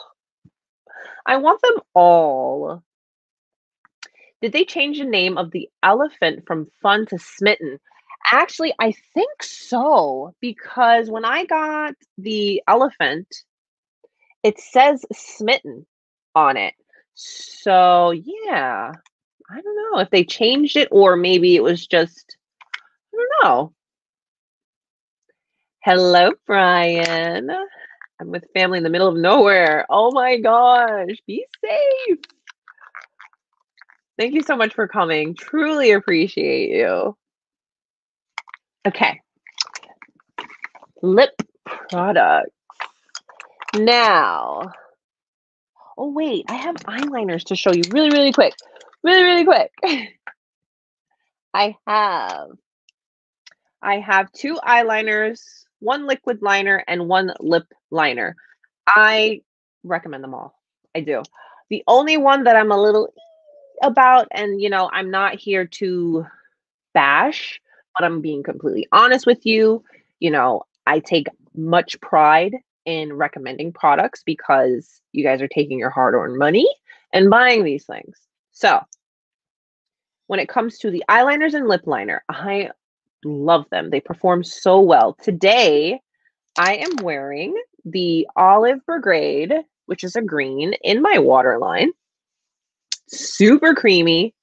I want them all. Did they change the name of the elephant from Fun to Smitten? Actually, I think so, because when I got the elephant, it says Smitten on it. So, yeah, I don't know if they changed it or maybe it was just, I don't know. Hello, Brian. I'm with family in the middle of nowhere. Oh, my gosh. Be safe. Thank you so much for coming. Truly appreciate you. Okay. Lip products. Now. Oh, wait. I have eyeliners to show you really, really quick. Really, really quick. I have. I have two eyeliners. One liquid liner and one lip liner. I recommend them all. I do. The only one that I'm a little about, and you know, I'm not here to bash, but I'm being completely honest with you. You know, I take much pride in recommending products because you guys are taking your hard-earned money and buying these things. So when it comes to the eyeliners and lip liner, I love them. They perform so well. Today, I am wearing the Olive Brigade, which is a green, in my waterline. Super creamy.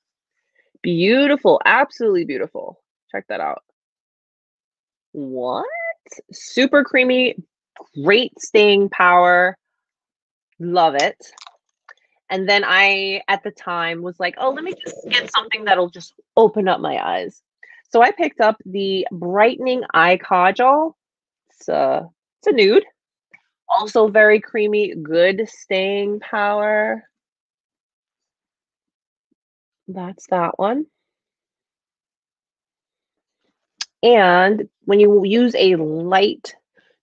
Beautiful. Absolutely beautiful. Check that out. What? Super creamy. Great staying power. Love it. And then I, at the time, was like, oh, let me just get something that'll just open up my eyes. So I picked up the Brightening Eye Cajal. It's a, it's a nude. Also very creamy, good staying power. That's that one. And when you use a light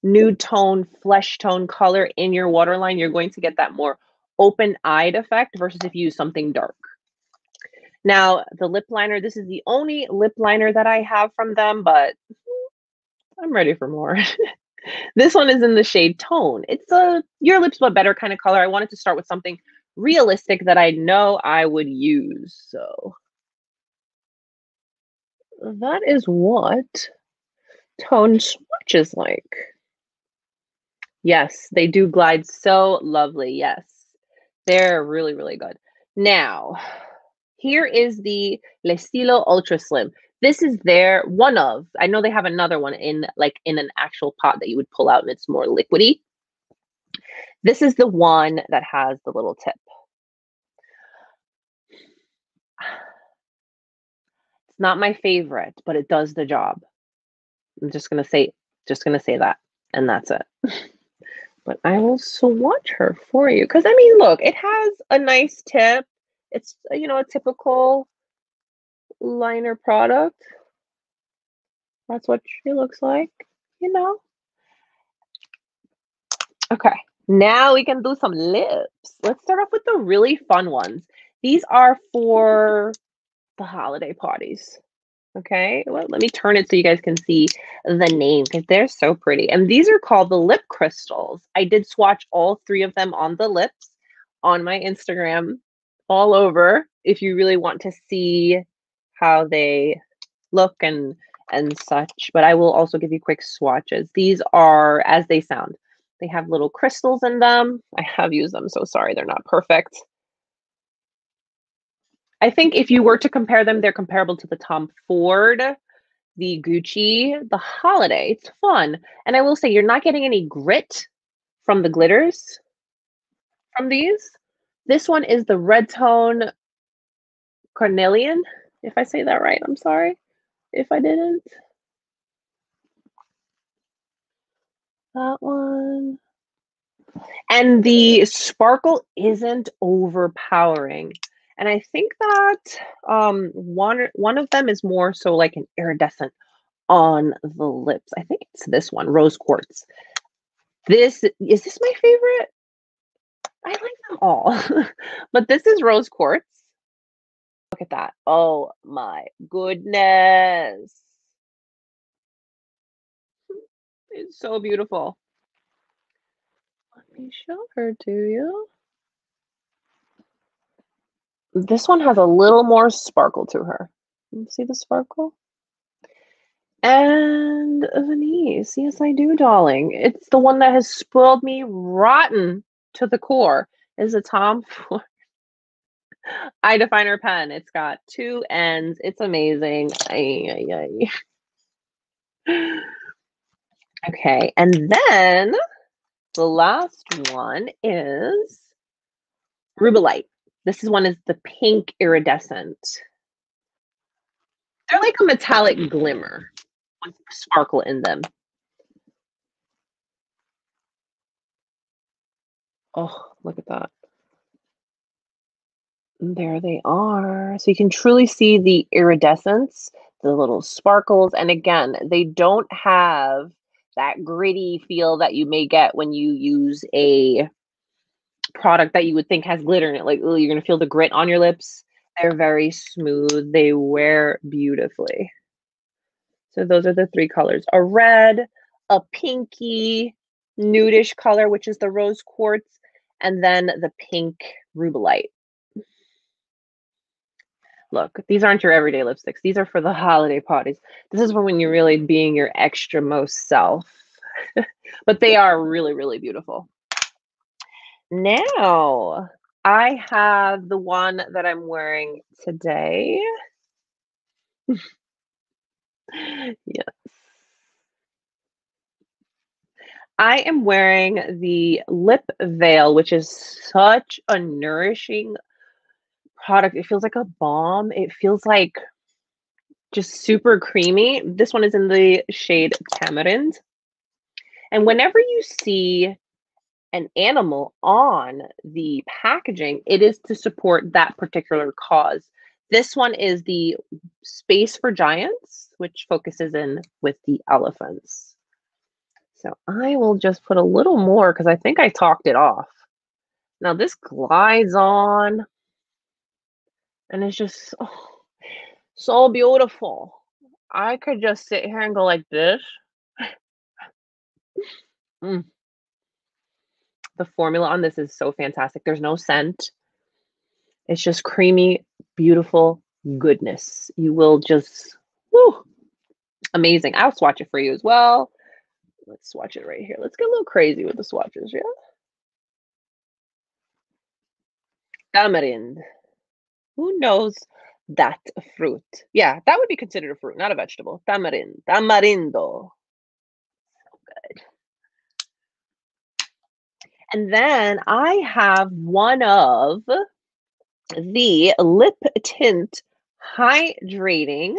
nude tone, flesh tone color in your waterline, you're going to get that more open-eyed effect versus if you use something dark. Now, the lip liner, this is the only lip liner that I have from them, but I'm ready for more. This one is in the shade Tone. It's a Your Lips But Better kind of color. I wanted to start with something realistic that I know I would use. So that is what Tone swatch is like. Yes, they do glide so lovely. Yes, they're really, really good. Now, here is the Le Cilo Ultra Slim. This is their one of. I know they have another one in like in an actual pot that you would pull out and it's more liquidy. This is the one that has the little tip. It's not my favorite, but it does the job. I'm just gonna say, just gonna say that, and that's it. But I will swatch her for you because I mean, look, it has a nice tip. It's, you know, a typical liner product. That's what she looks like, you know. Okay, now we can do some lips. Let's start off with the really fun ones. These are for the holiday parties. Okay, well, let me turn it so you guys can see the name because they're so pretty. And these are called the lip crystals. I did swatch all three of them on the lips on my Instagram. All over if you really want to see how they look and and such, but I will also give you quick swatches. These are as they sound. They have little crystals in them. I have used them, so sorry they're not perfect. I think if you were to compare them, they're comparable to the Tom Ford, the Gucci, the Holiday. It's fun. And I will say you're not getting any grit from the glitters. from these. This one is the Red Tone Cornelian, if I say that right. I'm sorry if I didn't. That one. And the sparkle isn't overpowering. And I think that um, one, one of them is more so like an iridescent on the lips. I think it's this one, Rose Quartz. This, is this my favorite? I like them all, but this is Rose Quartz. Look at that. Oh my goodness. It's so beautiful. Let me show her to you. This one has a little more sparkle to her. You see the sparkle? And Venice. Yes, I do, darling. It's the one that has spoiled me rotten to the core. Is a Tom Ford Eye Definer pen. It's got two ends. It's amazing. Ay, ay, ay. Okay, and then the last one is Rubellite. This is one is the pink iridescent. They're like a metallic glimmer with sparkle in them. Oh, look at that. And there they are. So you can truly see the iridescence, the little sparkles. And again, they don't have that gritty feel that you may get when you use a product that you would think has glitter in it. Like, oh, you're going to feel the grit on your lips. They're very smooth. They wear beautifully. So those are the three colors. A red, a pinky, nudish color, which is the Rose Quartz, and then the pink Rubellite. Look, these aren't your everyday lipsticks. These are for the holiday parties. This is for when you're really being your extra most self. But they are really, really beautiful. Now, I have the one that I'm wearing today. Yes. I am wearing the Lip Veil, which is such a nourishing product. It feels like a balm. It feels like just super creamy. This one is in the shade Tamarind. And whenever you see an animal on the packaging, it is to support that particular cause. This one is the Space for Giants, which focuses in with the elephants. So I will just put a little more because I think I talked it off. Now this glides on and it's just oh, so beautiful. I could just sit here and go like this. Mm. The formula on this is so fantastic. There's no scent. It's just creamy, beautiful goodness. You will just, woo, amazing. I'll swatch it for you as well. Let's swatch it right here. Let's get a little crazy with the swatches, yeah? Tamarind. Who knows that fruit? Yeah, that would be considered a fruit, not a vegetable. Tamarind. Tamarindo. So good. And then I have one of the Lip Tint Hydrating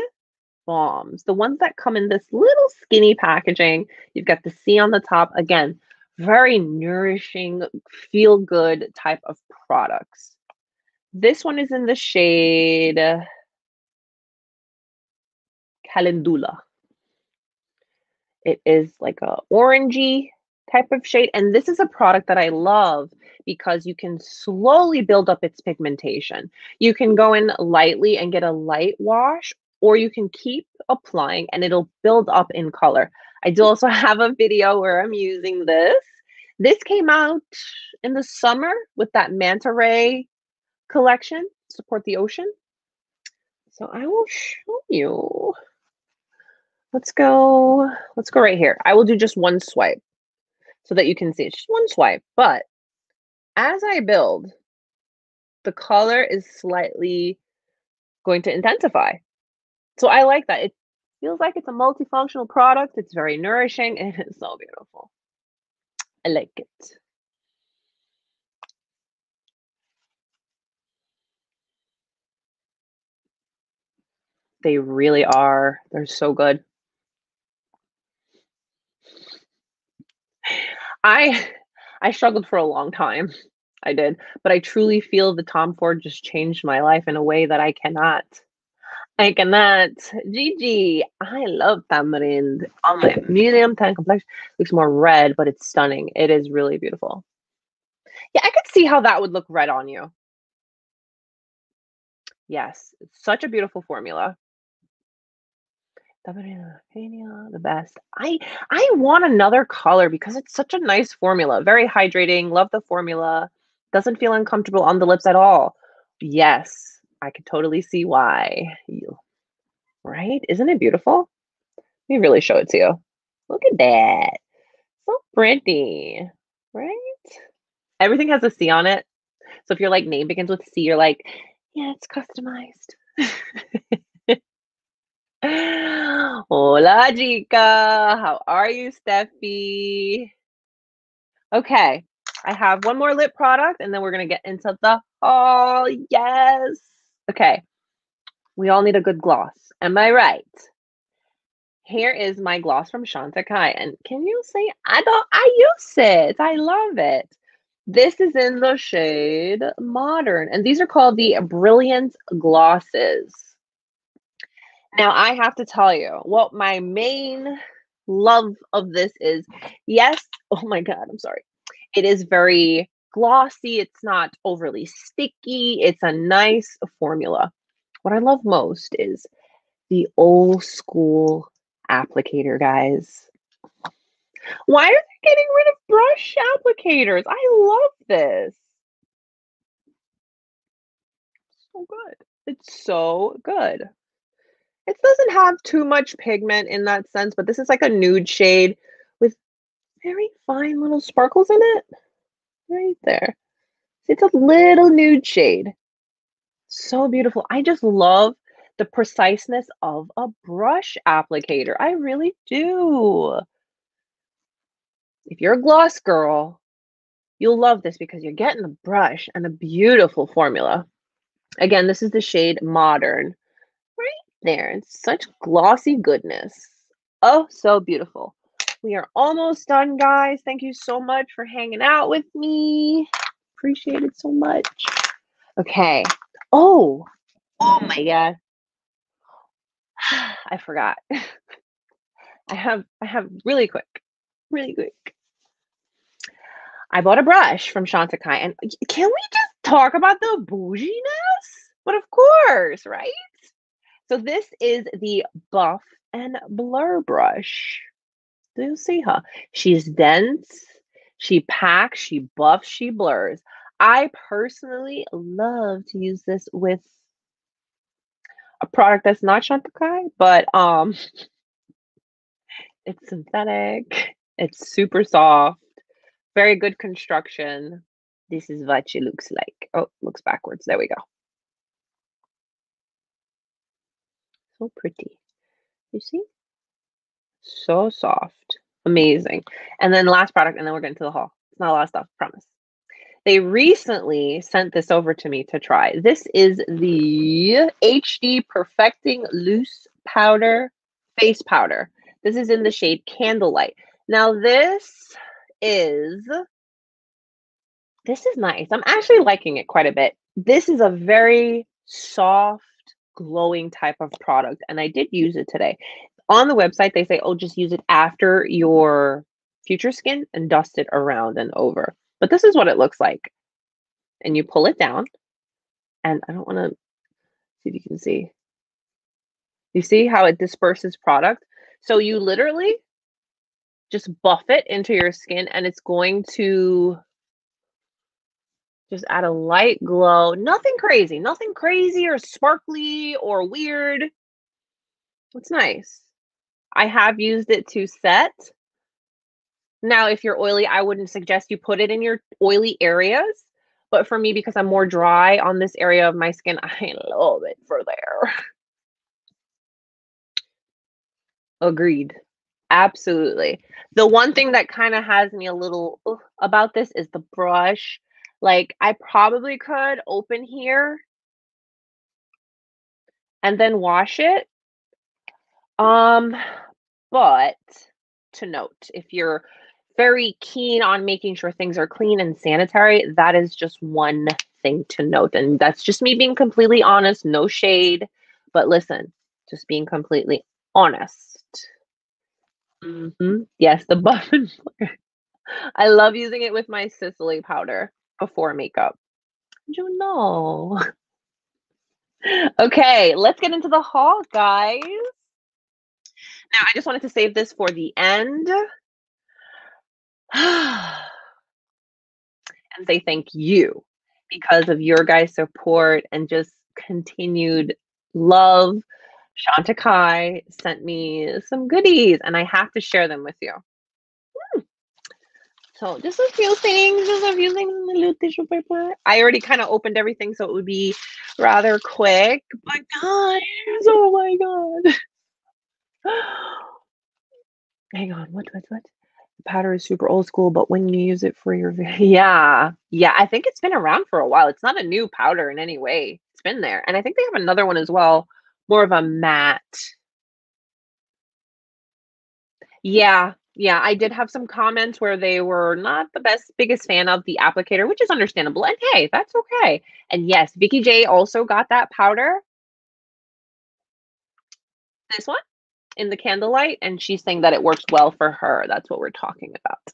Balms, the ones that come in this little skinny packaging. You've got the C on the top. Again, very nourishing, feel good type of products. This one is in the shade Calendula. It is like a orangey type of shade. And this is a product that I love because you can slowly build up its pigmentation. You can go in lightly and get a light wash, or you can keep applying and it'll build up in color. I do also have a video where I'm using this. This came out in the summer with that Manta Ray collection, Support the Ocean. So I will show you. Let's go, let's go right here. I will do just one swipe so that you can see. It's just one swipe, but as I build, the color is slightly going to intensify. So I like that. It feels like it's a multifunctional product. It's very nourishing and it's so beautiful. I like it. They really are. They're so good. I I struggled for a long time. I did. But I truly feel the Tom Ford just changed my life in a way that I cannot. I cannot. Gigi, I love Tamarind. On my medium tan complexion. Looks more red, but it's stunning. It is really beautiful. Yeah, I could see how that would look red on you. Yes, it's such a beautiful formula. The best. I I want another color because it's such a nice formula. Very hydrating. Love the formula. Doesn't feel uncomfortable on the lips at all. Yes, I could totally see why. Right? Isn't it beautiful? Let me really show it to you. Look at that. So pretty. Right? Everything has a C on it. So if your like name begins with C, you're like, yeah, it's customized. Hola, chica. How are you, Steffi? Okay, I have one more lip product and then we're going to get into the haul. Yes. Okay, we all need a good gloss. Am I right? Here is my gloss from Chantecaille. And can you say, I don't, I use it. I love it. This is in the shade Modern. And these are called the Brilliant Glosses. Now, I have to tell you what my main love of this is. Yes. Oh, my God. I'm sorry. It is very glossy. It's not overly sticky. It's a nice formula. What I love most is the old school applicator, guys. Why are they getting rid of brush applicators? I love this. So good. It's so good. It doesn't have too much pigment in that sense, but this is like a nude shade with very fine little sparkles in it. Right there. It's a little nude shade. So beautiful. I just love the preciseness of a brush applicator. I really do. If you're a gloss girl, you'll love this because you're getting a brush and a beautiful formula. Again, this is the shade Modern. There, it's such glossy goodness. Oh, so beautiful. We are almost done, guys. Thank you so much for hanging out with me. Appreciate it so much. Okay. Oh, oh my God. I forgot. I have, I have really quick, really quick. I bought a brush from Chantecaille, and can we just talk about the bouginess? But of course, right? So this is the Buff and Blur brush. Do you see her? She's dense, she packs, she buffs, she blurs. I personally love to use this with a product that's not Chantecaille, but um, it's synthetic, it's super soft, very good construction. This is what she looks like. Oh, looks backwards. There we go. So pretty. You see? So soft. Amazing. And then last product, and then we're getting to the haul. It's not a lot of stuff, I promise. They recently sent this over to me to try. This is the H D Perfecting Loose Powder Face Powder. This is in the shade Candlelight. Now this is, this is nice. I'm actually liking it quite a bit. This is a very soft, glowing type of product, and I did use it today. On the website they say, oh, just use it after your Future Skin and dust it around and over, but this is what it looks like. And you pull it down, and I don't want to see if you can see, you see how it disperses product. So you literally just buff it into your skin, and it's going to just add a light glow. Nothing crazy. Nothing crazy or sparkly or weird. It's nice. I have used it to set. Now, if you're oily, I wouldn't suggest you put it in your oily areas. But for me, because I'm more dry on this area of my skin, I love it for there. Agreed. Absolutely. The one thing that kind of has me a little oof about this is the brush. Like, I probably could open here and then wash it Um, but to note, if you're very keen on making sure things are clean and sanitary, that is just one thing to note. And that's just me being completely honest, no shade. But listen, just being completely honest. Mm-hmm. Yes, the buff and flare. I love using it with my Sisley powder before makeup. You know. Okay, let's get into the haul, guys. Now, I just wanted to save this for the end. And say thank you because of your guys' support and just continued love. Chantecaille sent me some goodies, and I have to share them with you. Hmm. So just a few things, just a few things in the little tissue paper. I already kind of opened everything, so it would be rather quick. But guys, oh my god. Hang on, what, what, what? The powder is super old school, but when you use it for your video. Yeah, yeah, I think it's been around for a while. It's not a new powder in any way. It's been there. And I think they have another one as well. More of a matte. Yeah, yeah. I did have some comments where they were not the best, biggest fan of the applicator, which is understandable. And hey, that's okay. And yes, Vicki J also got that powder. This one in the candlelight. And she's saying that it works well for her. That's what we're talking about.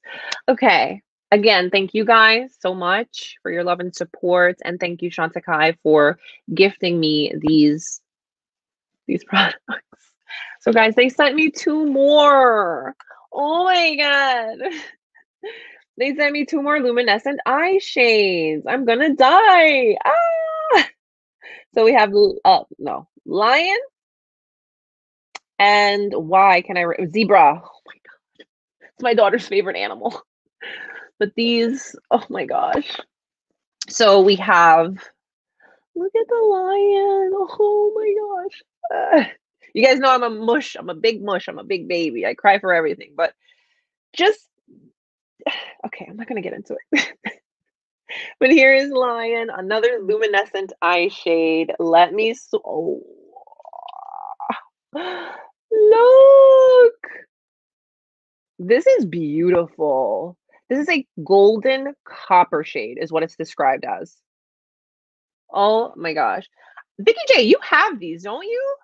Okay. Again, thank you guys so much for your love and support. And thank you, Chantecaille, for gifting me these these products. So guys, they sent me two more. Oh my god. They sent me two more Luminescent Eye Shades. I'm gonna die. Ah! So we have uh no lion and why can I re zebra. Oh my god. It's my daughter's favorite animal. But these, oh my gosh. So we have, look at the lion. Oh my gosh. Uh, you guys know I'm a mush. I'm a big mush. I'm a big baby. I cry for everything. But just, okay, I'm not going to get into it. But here is Lion, another Luminescent Eye Shade. Let me, oh. Look. This is beautiful. This is a golden copper shade is what it's described as. Oh my gosh. Vicki J, you have these, don't you?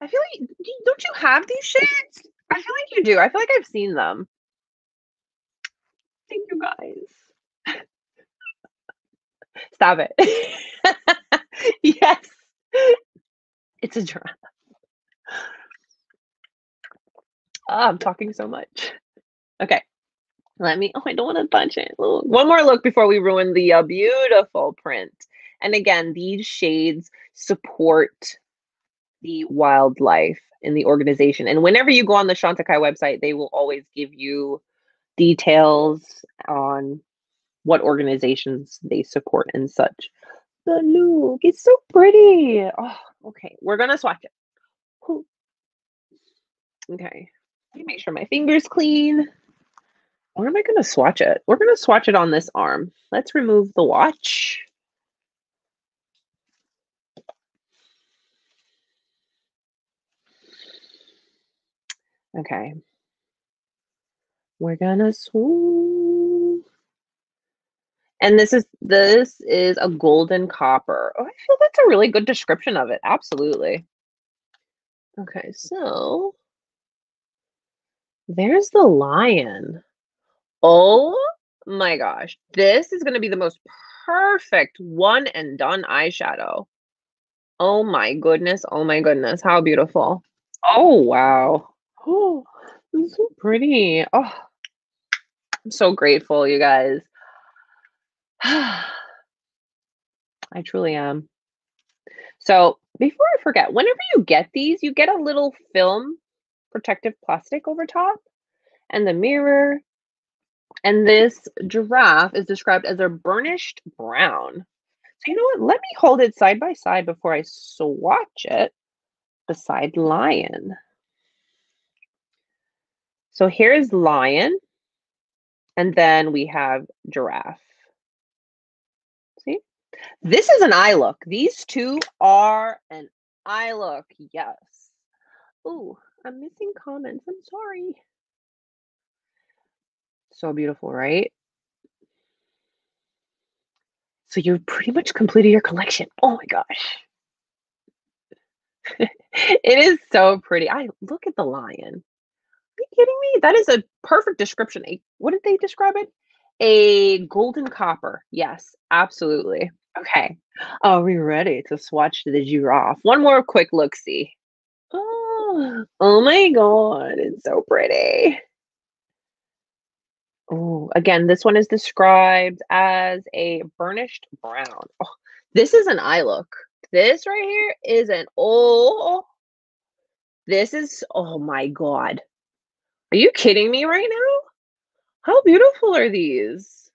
I feel like, don't you have these shades? I feel like you do. I feel like I've seen them. Thank you guys. Stop it. Yes. It's a drama. Oh, I'm talking so much. Okay. Let me, oh, I don't want to punch it. One more look before we ruin the uh, beautiful print. And again, these shades support the wildlife in the organization. And whenever you go on the Chantecaille website, they will always give you details on what organizations they support and such. The look, it's so pretty. Oh, okay, we're gonna swatch it. Okay, let me make sure my finger's clean. Where am I gonna swatch it? We're gonna swatch it on this arm. Let's remove the watch. Okay, we're gonna swoop, and this is this is a golden copper. Oh, I feel that's a really good description of it. Absolutely. Okay, so there's the lion. Oh my gosh, this is gonna be the most perfect one and done eyeshadow. Oh my goodness! Oh my goodness! How beautiful! Oh wow. Oh, this is so pretty. Oh, I'm so grateful, you guys. I truly am. So before I forget, whenever you get these, you get a little film protective plastic over top and the mirror. And this giraffe is described as a burnished brown. So you know what? Let me hold it side by side before I swatch it beside lion. So here's lion, and then we have giraffe. See? This is an eye look. These two are an eye look, yes. Oh, I'm missing comments. I'm sorry. So beautiful, right? So you pretty much completed your collection. Oh my gosh. It is so pretty. I look at the lion. Are you kidding me? That is a perfect description. A, what did they describe it? A golden copper. Yes, absolutely. Okay. Are we ready to swatch the giraffe? One more quick look-see. Oh, oh my God. It's so pretty. Oh, again, this one is described as a burnished brown. Oh, this is an eye look. This right here is an, oh, this is, oh my God. Are you kidding me right now? How beautiful are these?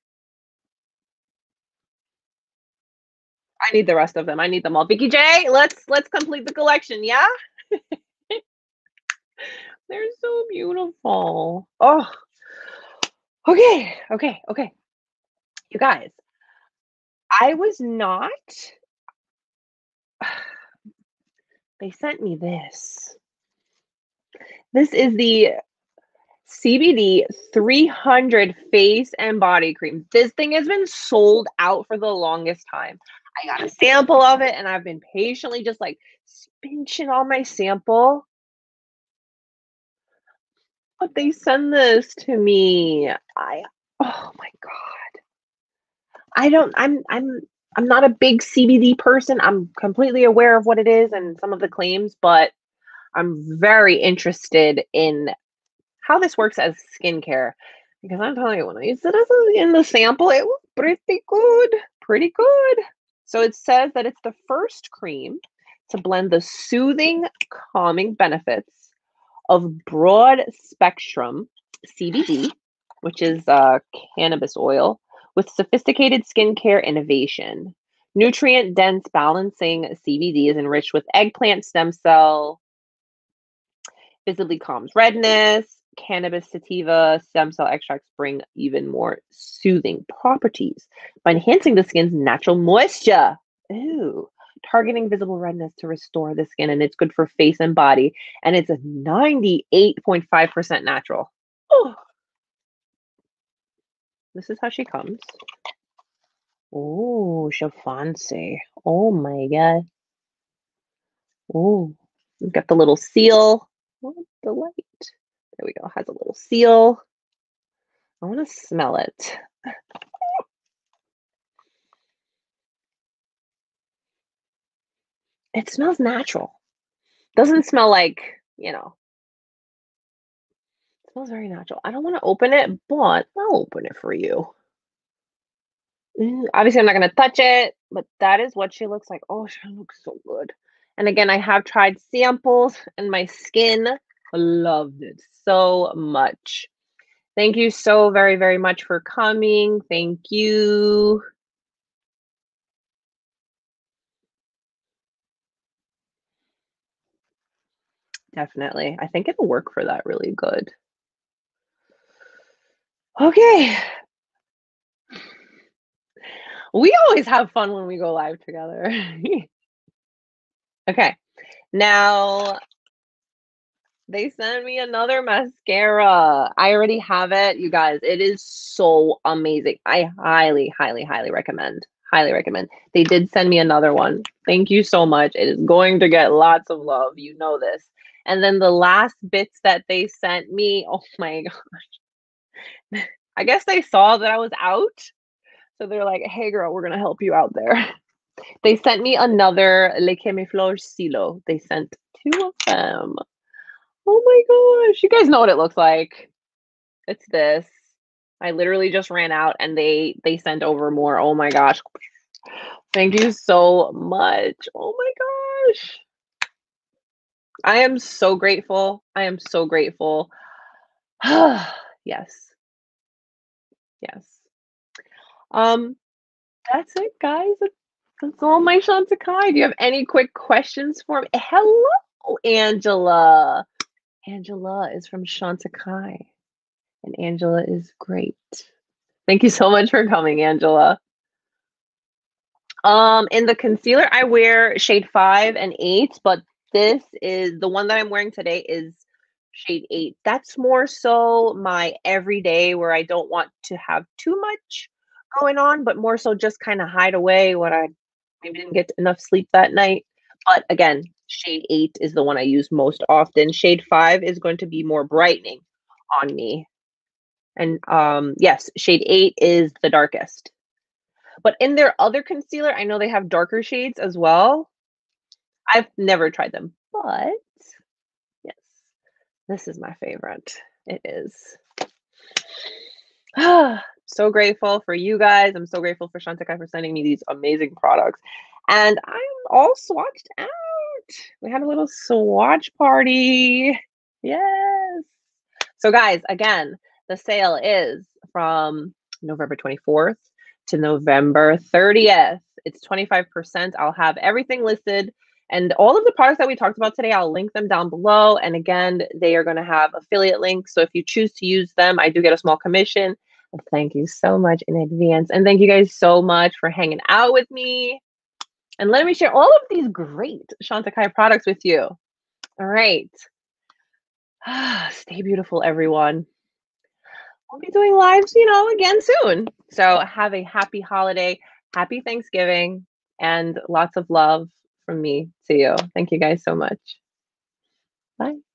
I need the rest of them. I need them all. Vicki J, let's let's complete the collection, yeah? They're so beautiful. Oh. Okay, okay, okay. You guys, I was not they sent me this. This is the C B D three hundred face and body cream. This thing has been sold out for the longest time. I got a sample of it and I've been patiently just like pinching on my sample. But they send this to me. I oh my God. I don't I'm I'm I'm not a big C B D person. I'm completely aware of what it is and some of the claims, but I'm very interested in how this works as skincare, because I'm telling you, when I used it in the sample, it was pretty good, pretty good. So it says that it's the first cream to blend the soothing, calming benefits of broad spectrum C B D, which is uh, cannabis oil, with sophisticated skincare innovation. Nutrient-dense balancing C B D is enriched with eggplant stem cell, visibly calms redness. Cannabis sativa stem cell extracts bring even more soothing properties by enhancing the skin's natural moisture. Ooh, targeting visible redness to restore the skin, and it's good for face and body. And it's a ninety-eight point five percent natural. Oh, this is how she comes. Oh, chiffon. Oh my God. Oh, we've got the little seal. What the light. There we go. It has a little seal. I want to smell it. It smells natural. Doesn't smell like, you know. It smells very natural. I don't want to open it, but I'll open it for you. Obviously, I'm not going to touch it, but that is what she looks like. Oh, she looks so good. And again, I have tried samples and my skin loved it so much. Thank you so very, very much for coming. Thank you. Definitely. I think it'll work for that really good. Okay. We always have fun when we go live together. Okay. Now, they sent me another mascara. I already have it, you guys. It is so amazing. I highly, highly, highly recommend. Highly recommend. They did send me another one. Thank you so much. It is going to get lots of love. You know this. And then the last bits that they sent me, oh my gosh. I guess they saw that I was out. So they're like, hey, girl, we're going to help you out there. They sent me another Le Camouflage Stylo. They sent two of them. Oh my gosh, you guys know what it looks like. It's this. I literally just ran out and they they sent over more. Oh my gosh. Thank you so much. Oh my gosh. I am so grateful. I am so grateful. Yes. Yes. Um, that's it, guys. That's all my Chantecaille. Do you have any quick questions for me? Hello, Angela. Angela is from Chantecaille, and Angela is great. Thank you so much for coming, Angela. Um, in the concealer, I wear shade five and eight, but This is the one that I'm wearing today, is shade eight. That's more so my everyday where I don't want to have too much going on, but more so just kind of hide away when I maybe didn't get enough sleep that night. But again, shade eight is the one I use most often. Shade five is going to be more brightening on me. And um, yes, shade eight is the darkest. But in their other concealer, I know they have darker shades as well. I've never tried them, but yes, this is my favorite. It is. So grateful for you guys. I'm so grateful for Chantecaille for sending me these amazing products. And I'm all swatched out. We had a little swatch party. Yes. So guys, again, the sale is from November twenty-fourth to November thirtieth. It's twenty-five percent. I'll have everything listed, and all of the products that we talked about today, I'll link them down below. And again, they are going to have affiliate links. So if you choose to use them, I do get a small commission. Well, thank you so much in advance. And thank you guys so much for hanging out with me and letting me share all of these great Chantecaille products with you. All right. Stay beautiful, everyone. We'll be doing lives, you know, again soon. So have a happy holiday, happy Thanksgiving, and lots of love from me to you. Thank you guys so much. Bye.